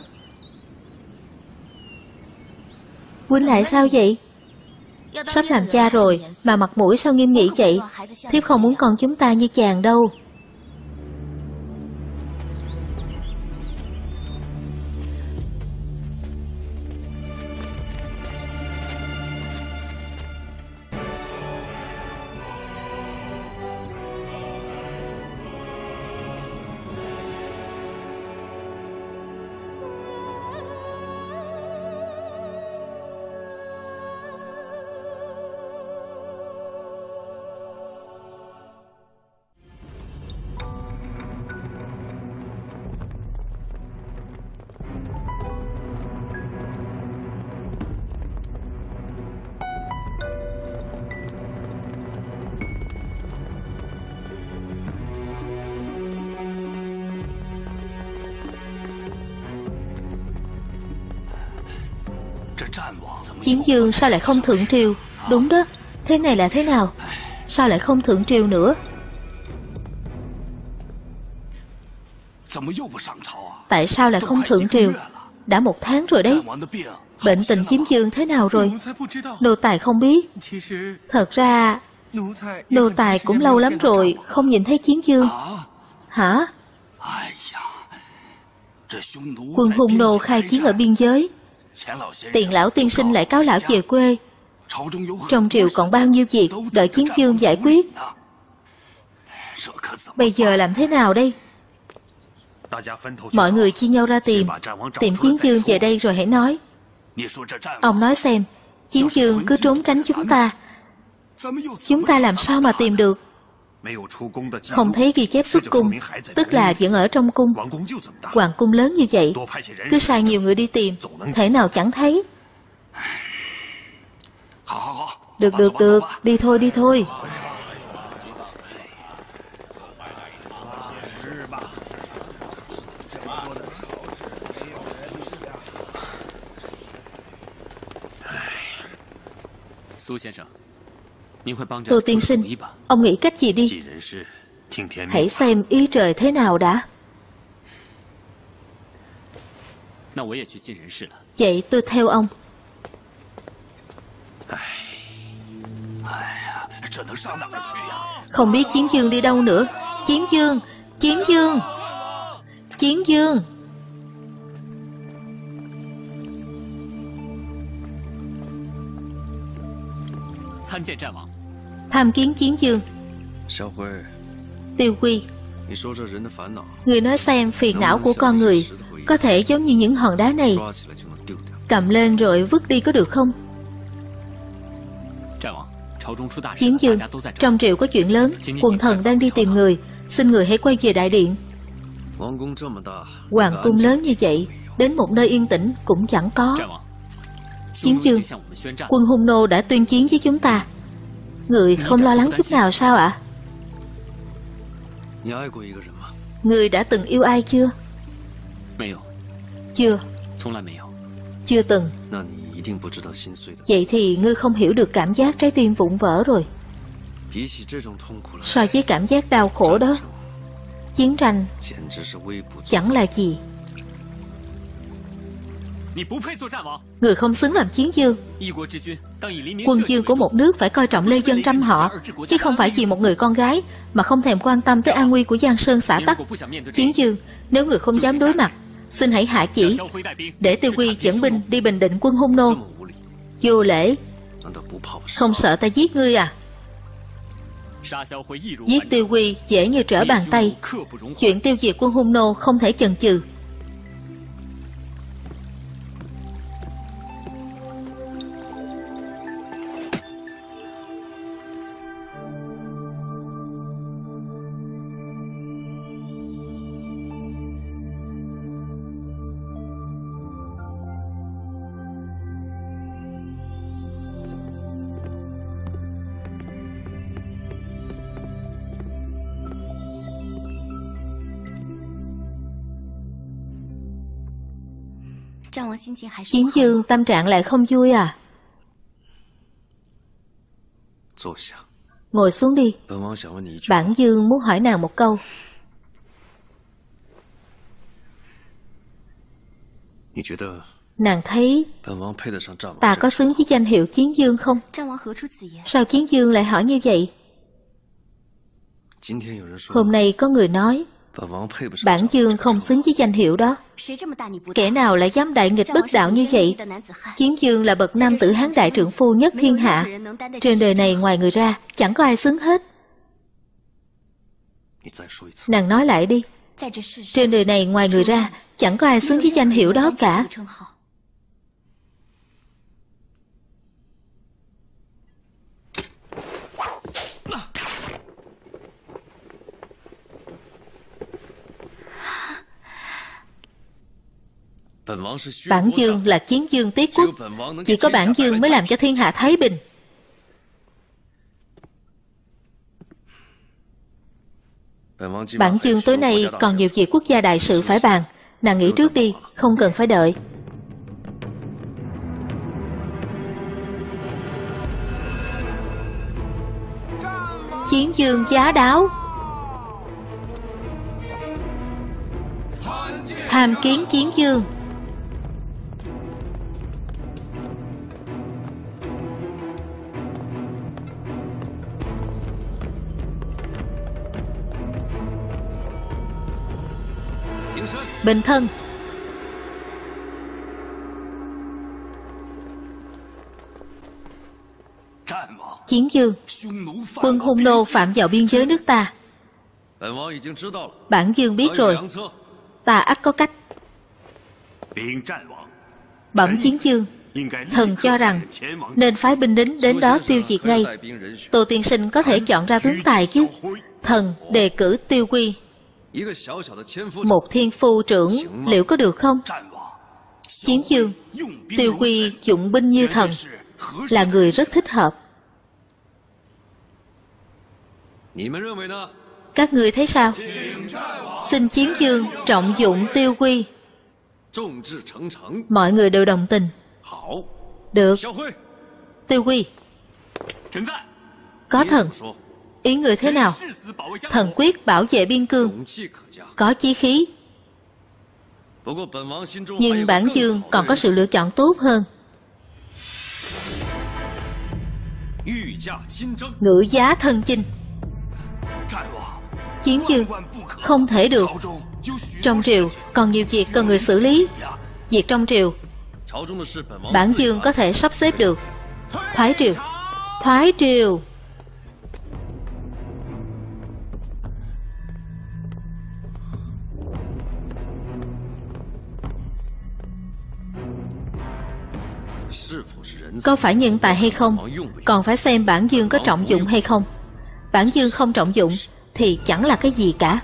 Quynh lại sao vậy? Sắp làm cha rồi mà mặt mũi sao nghiêm nghị vậy? Thiếp không muốn con chúng ta như chàng đâu. Chiến Dương sao lại không thượng triều? Đúng đó, thế này là thế nào? Sao lại không thượng triều nữa? Tại sao lại không thượng triều? Đã 1 tháng rồi đấy. Bệnh tình Chiến Dương thế nào rồi? Nô tài không biết. Thật ra nô tài cũng lâu lắm rồi không nhìn thấy Chiến Dương. Hả? Quân hung nô khai chiến ở biên giới, Tiền lão tiên sinh lại cáo lão về quê. Trong triều còn bao nhiêu việc đợi Chiến Dương giải quyết. Bây giờ làm thế nào đây? Mọi người chia nhau ra tìm Chiến Dương về đây rồi hãy nói. Ông nói xem, Chiến Dương cứ trốn tránh chúng ta, chúng ta làm sao mà tìm được? Không thấy ghi chép xuất cung, tức là vẫn ở trong cung. Hoàng cung lớn như vậy, cứ sai nhiều người đi tìm, thể nào chẳng thấy. Được, đi thôi. Tô tiên sinh, ông nghĩ cách gì đi? Hãy xem ý trời thế nào đã. Vậy tôi theo ông. Không biết Chiến Dương đi đâu nữa. Chiến Dương. Tham kiến Chiến Dương. Tiêu Quy, người nói xem phiền não của con người có thể giống như những hòn đá này, cầm lên rồi vứt đi có được không? Chiến Dương, trong triều có chuyện lớn, quần thần đang đi tìm người, xin người hãy quay về đại điện. Hoàng cung lớn như vậy, đến một nơi yên tĩnh cũng chẳng có. Chiến Dương, quân hung nô đã tuyên chiến với chúng ta, người không lo lắng chút nào sao ạ? Người đã từng yêu ai chưa? Chưa từng. Vậy thì ngươi không hiểu được cảm giác trái tim vụn vỡ rồi. So với cảm giác đau khổ đó, chiến tranh chẳng là gì. Người không xứng làm Chiến Dương. Quân vương của một nước phải coi trọng lê dân trăm họ, chứ không phải vì một người con gái mà không thèm quan tâm tới an nguy của Giang Sơn xã tắc. Chiến Dương, nếu người không dám đối mặt, xin hãy hạ chỉ để Tiêu Quy dẫn binh đi bình định quân hung nô. Vô lễ, không sợ ta giết ngươi à? Giết Tiêu Quy dễ như trở bàn tay, chuyện tiêu diệt quân hung nô không thể chần chừ. Chiến Dương tâm trạng lại không vui à? Ngồi xuống đi. Bản Dương muốn hỏi nàng một câu. Nàng thấy ta có xứng với danh hiệu Chiến Dương không? Sao Chiến Dương lại hỏi như vậy? Hôm nay có người nói Bản Dương không xứng với danh hiệu đó. Kẻ nào lại dám đại nghịch bất đạo như vậy? Chiến Dương là bậc nam tử hán đại trượng phu nhất thiên hạ. Trên đời này ngoài người ra chẳng có ai xứng hết. Nàng nói lại đi. Trên đời này ngoài người ra chẳng có ai xứng với danh hiệu đó cả. Bản Dương là Chiến Dương Tiết Quốc. Chỉ có Bản Dương mới làm cho thiên hạ thái bình. Bản Dương tối nay còn nhiều việc quốc gia đại sự phải bàn. Nàng nghĩ trước đi, không cần phải đợi. Chiến Dương giá đáo. Tham kiến Chiến Dương. Bình thân. Chiến Dương, quân hung nô phạm vào biên giới nước ta. Bản Dương biết rồi, ta ắt có cách. Bẩm Chiến Dương, thần cho rằng nên phái binh lính đến đó tiêu diệt ngay. Tô tiên sinh có thể chọn ra tướng tài chứ? Thần đề cử Tiêu Quy. Một thiên phu trưởng liệu có được không? Chiến Dương, Tiêu Quy dụng binh như thần, là người rất thích hợp. Các người thấy sao? Xin Chiến Dương trọng dụng Tiêu Quy. Mọi người đều đồng tình. Được. Tiêu Quy, có thần. Ý người thế nào? Thần quyết bảo vệ biên cương, có chí khí. Nhưng Bản Dương còn có sự lựa chọn tốt hơn. Ngự giá thân chinh. Chiến Dương, không thể được. Trong triều còn nhiều việc cần người xử lý. Việc trong triều Bản Dương có thể sắp xếp được. Thoái triều. Thoái triều. Có phải nhân tài hay không còn phải xem Bản Dương có trọng dụng hay không. Bản Dương không trọng dụng thì chẳng là cái gì cả.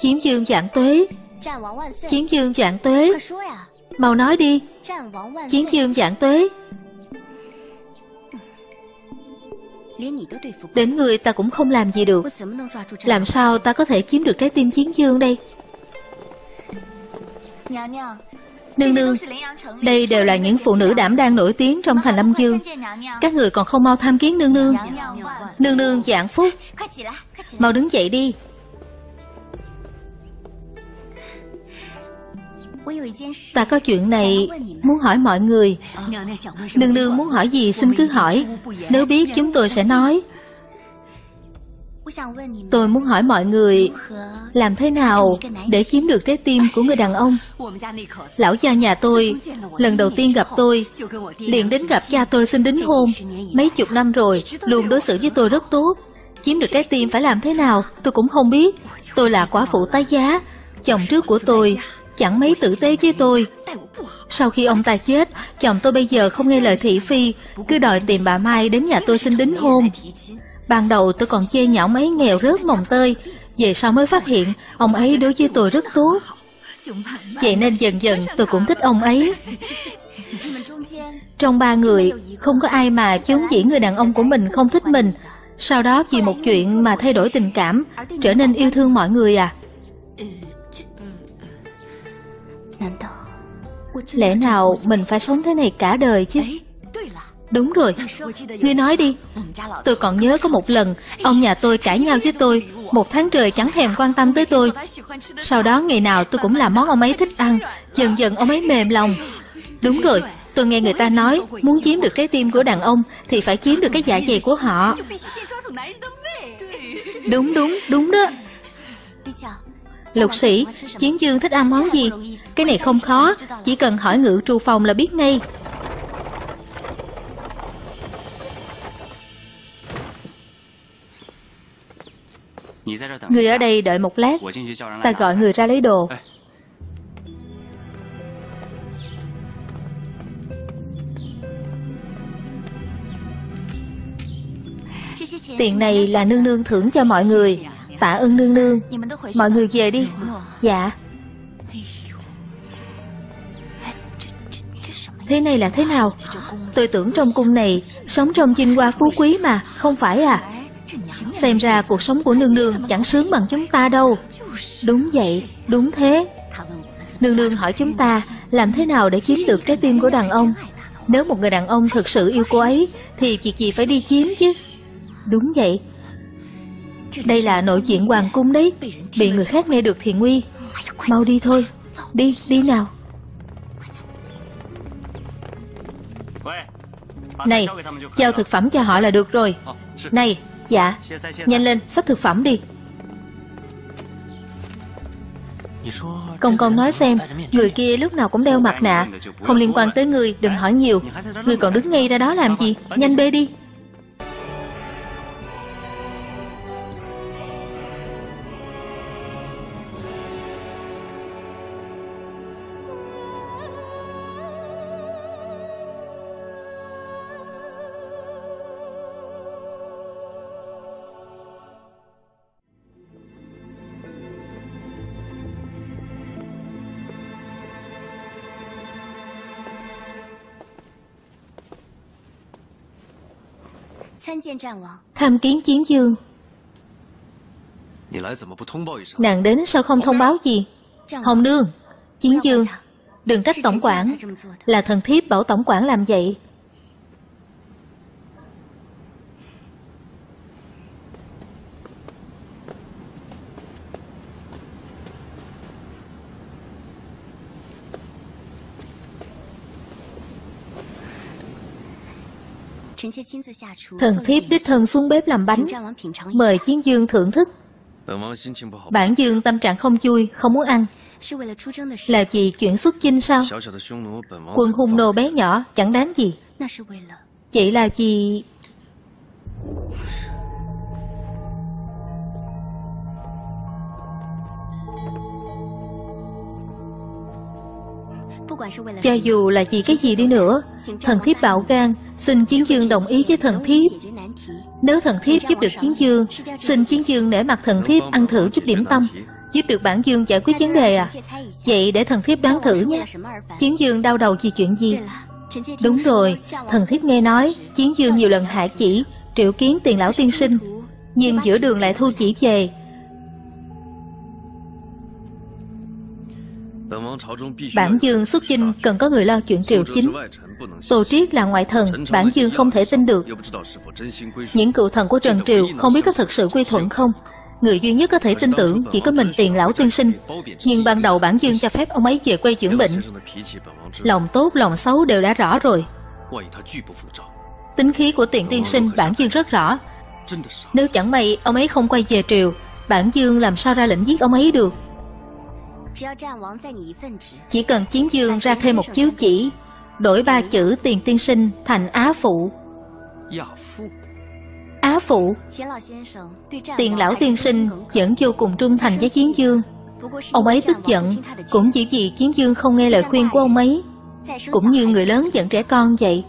Chiến Dương vạn tuế. Chiến Dương vạn tuế. Mau nói đi. Chiến Dương vạn tuế. Đến người ta cũng không làm gì được. Làm sao ta có thể chiếm được trái tim Chiến Dương đây? Nương nương, đây đều là những phụ nữ đảm đang nổi tiếng trong thành Lâm Dương. Các người còn không mau tham kiến nương nương. Nương nương vạn phúc. Mau đứng dậy đi. Ta có chuyện này muốn hỏi mọi người. Nương nương muốn hỏi gì xin cứ hỏi. Nếu biết chúng tôi sẽ nói. Tôi muốn hỏi mọi người, làm thế nào để chiếm được trái tim của người đàn ông? Lão cha nhà tôi lần đầu tiên gặp tôi liền đến gặp cha tôi xin đính hôn. Mấy chục năm rồi luôn đối xử với tôi rất tốt. Chiếm được trái tim phải làm thế nào tôi cũng không biết. Tôi là quả phụ tái giá. Chồng trước của tôi chẳng mấy tử tế với tôi. Sau khi ông ta chết, chồng tôi bây giờ không nghe lời thị phi, cứ đòi tìm bà Mai đến nhà tôi xin đính hôn. Ban đầu tôi còn chê nhão mấy nghèo rớt mồng tơi, về sau mới phát hiện ông ấy đối với tôi rất tốt. Vậy nên dần dần tôi cũng thích ông ấy. Trong ba người, không có ai mà vốn dĩ người đàn ông của mình không thích mình, sau đó vì một chuyện mà thay đổi tình cảm, trở nên yêu thương mọi người à? Lẽ nào mình phải sống thế này cả đời chứ? Đúng rồi, ngươi nói đi. Tôi còn nhớ có một lần, ông nhà tôi cãi nhau với tôi, một tháng trời chẳng thèm quan tâm tới tôi. Sau đó ngày nào tôi cũng làm món ông ấy thích ăn, dần dần ông ấy mềm lòng. Đúng rồi, tôi nghe người ta nói, muốn chiếm được trái tim của đàn ông thì phải chiếm được cái dạ dày của họ. Đúng, đúng, đúng đó. Lục sĩ, Chiến Dương thích ăn món gì? Cái này không khó, chỉ cần hỏi ngự trù phòng là biết ngay. Người ở đây đợi một lát, ta gọi người ra lấy đồ. Tiền này là nương nương thưởng cho mọi người. Tạ ơn nương nương. Mọi người về đi. Dạ. Thế này là thế nào? Tôi tưởng trong cung này sống trong vinh hoa phú quý mà, không phải à? Xem ra cuộc sống của nương nương chẳng sướng bằng chúng ta đâu. Đúng vậy, đúng thế. Nương nương hỏi chúng ta làm thế nào để chiếm được trái tim của đàn ông. Nếu một người đàn ông thực sự yêu cô ấy thì việc gì phải đi chiếm chứ. Đúng vậy. Đây là nội chuyện hoàng cung đấy, bị người khác nghe được thì nguy. Mau đi thôi. Đi, đi nào. Này, giao thực phẩm cho họ là được rồi. Này, dạ. Nhanh lên, xách thực phẩm đi. Con nói xem, người kia lúc nào cũng đeo mặt nạ. Không liên quan tới người, đừng hỏi nhiều. Người còn đứng ngay ra đó làm gì? Nhanh bê đi. Tham kiến Chiến Dương. Nàng đến sao không thông báo gì? Hồng nương. Chiến Dương, đừng trách tổng quản. Là thần thiếp bảo tổng quản làm vậy. Thần thiếp đích thân xuống bếp làm bánh, mời Chiến Dương thưởng thức. Bản Dương tâm trạng không vui, không muốn ăn. Là vì chuyện xuất chinh sao? Quân hung nô bé nhỏ chẳng đáng gì. Chỉ là vì... Cho dù là vì cái gì đi nữa, thần thiếp bạo gan, xin Chiến Dương đồng ý với thần thiếp. Nếu thần thiếp giúp được Chiến Dương, xin Chiến Dương nể mặt thần thiếp ăn thử chút điểm tâm, giúp được Bản Dương giải quyết vấn đề à? Vậy để thần thiếp đoán thử nhé. Chiến Dương đau đầu vì chuyện gì? Đúng rồi, thần thiếp nghe nói Chiến Dương nhiều lần hạ chỉ triệu kiến tiền lão tiên sinh, nhưng giữa đường lại thu chỉ về. Bản Dương xuất chinh cần có người lo chuyện triều chính. Tô Triết là ngoại thần, Bản Dương không thể tin được. Những cựu thần của Trần Triều không biết có thật sự quy thuận không. Người duy nhất có thể tin tưởng chỉ có mình tiền lão tiên sinh. Nhưng ban đầu Bản Dương cho phép ông ấy về quê dưỡng bệnh. Lòng tốt, lòng xấu đều đã rõ rồi. Tính khí của tiền tiên sinh Bản Dương rất rõ. Nếu chẳng may ông ấy không quay về triều, Bản Dương làm sao ra lệnh giết ông ấy được. Chỉ cần Chiến Dương ra thêm một chiếu chỉ, đổi ba chữ tiền tiên sinh thành á phụ. Á phụ. Tiền lão tiên sinh vẫn vô cùng trung thành với Chiến Dương. Ông ấy tức giận cũng chỉ vì Chiến Dương không nghe lời khuyên của ông ấy, cũng như người lớn giận trẻ con vậy.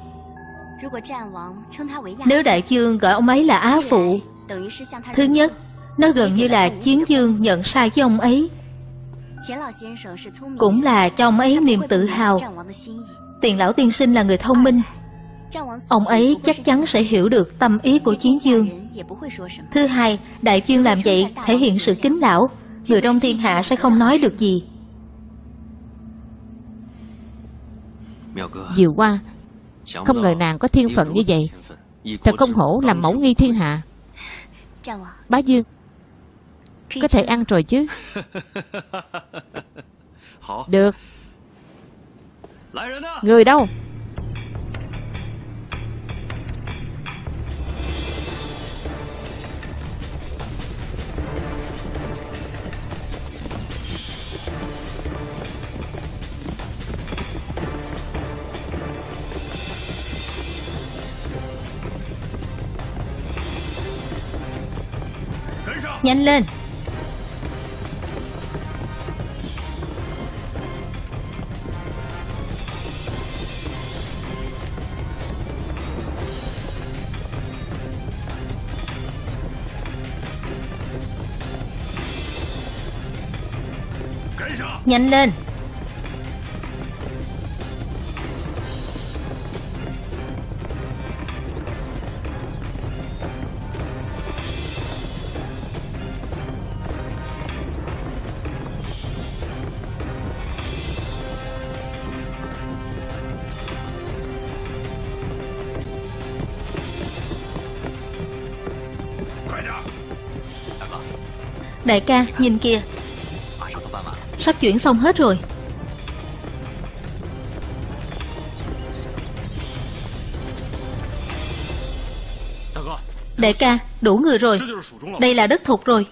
Nếu đại vương gọi ông ấy là á phụ, thứ nhất, nó gần như là Chiến Dương nhận sai với ông ấy, cũng là cho ông ấy niềm tự hào. Tiền lão tiên sinh là người thông minh, ông ấy chắc chắn sẽ hiểu được tâm ý của Chiến Dương. Thứ hai, đại vương làm vậy thể hiện sự kính lão, người trong thiên hạ sẽ không nói được gì. Diệu Qua, không ngờ nàng có thiên phận như vậy, thật không hổ làm mẫu nghi thiên hạ. Bá Dương, có thể ăn rồi chứ? Được. Người đâu? Nhanh lên. Nhanh lên. Đại ca, nhìn kìa, sắp chuyển xong hết rồi. Đại ca, đủ người rồi. Đây là đất Thục rồi.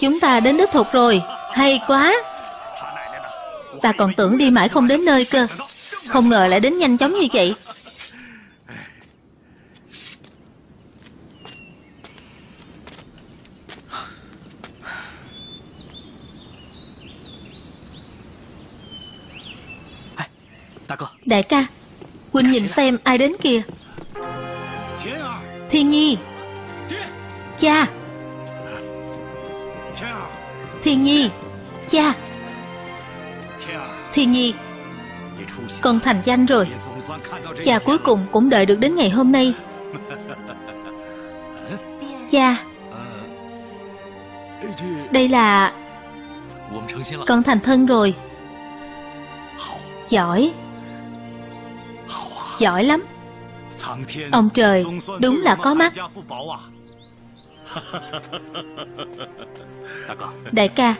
Chúng ta đến đất Thục rồi. Hay quá. Ta còn tưởng đi mãi không đến nơi cơ, không ngờ lại đến nhanh chóng như vậy. Đại ca, Quynh nhìn xem ai đến kìa. Thiên Nhi. Cha. Thiên Nhi. Cha. Thiên Nhi, con thành danh rồi. Cha cuối cùng cũng đợi được đến ngày hôm nay. Cha, đây là... Con thành thân rồi. Giỏi. Giỏi lắm. Ông trời đúng là có mắt. Đại ca,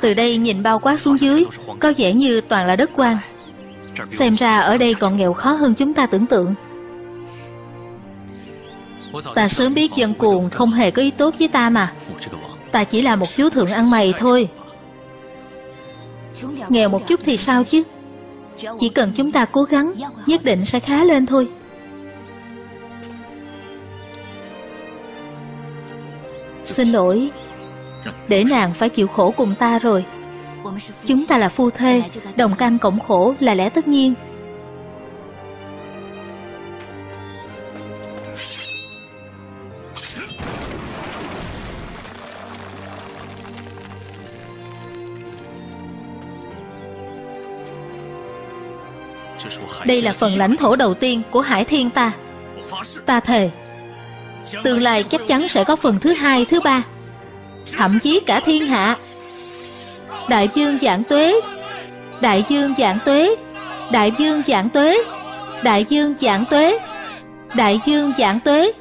từ đây nhìn bao quát xuống dưới, có vẻ như toàn là đất quan. Xem ra ở đây còn nghèo khó hơn chúng ta tưởng tượng. Ta sớm biết dân cuồng không hề có ý tốt với ta mà. Ta chỉ là một chú thượng ăn mày thôi. Nghèo một chút thì sao chứ, chỉ cần chúng ta cố gắng, nhất định sẽ khá lên thôi. Xin lỗi, để nàng phải chịu khổ cùng ta rồi. Chúng ta là phu thê, đồng cam cộng khổ là lẽ tất nhiên. Đây là phần lãnh thổ đầu tiên của Hải Thiên ta. Ta thề, tương lai chắc chắn sẽ có phần thứ hai, thứ ba, thậm chí cả thiên hạ. Đại vương vạn tuế. Đại vương vạn tuế. Đại vương vạn tuế. Đại vương vạn tuế. Đại vương vạn tuế.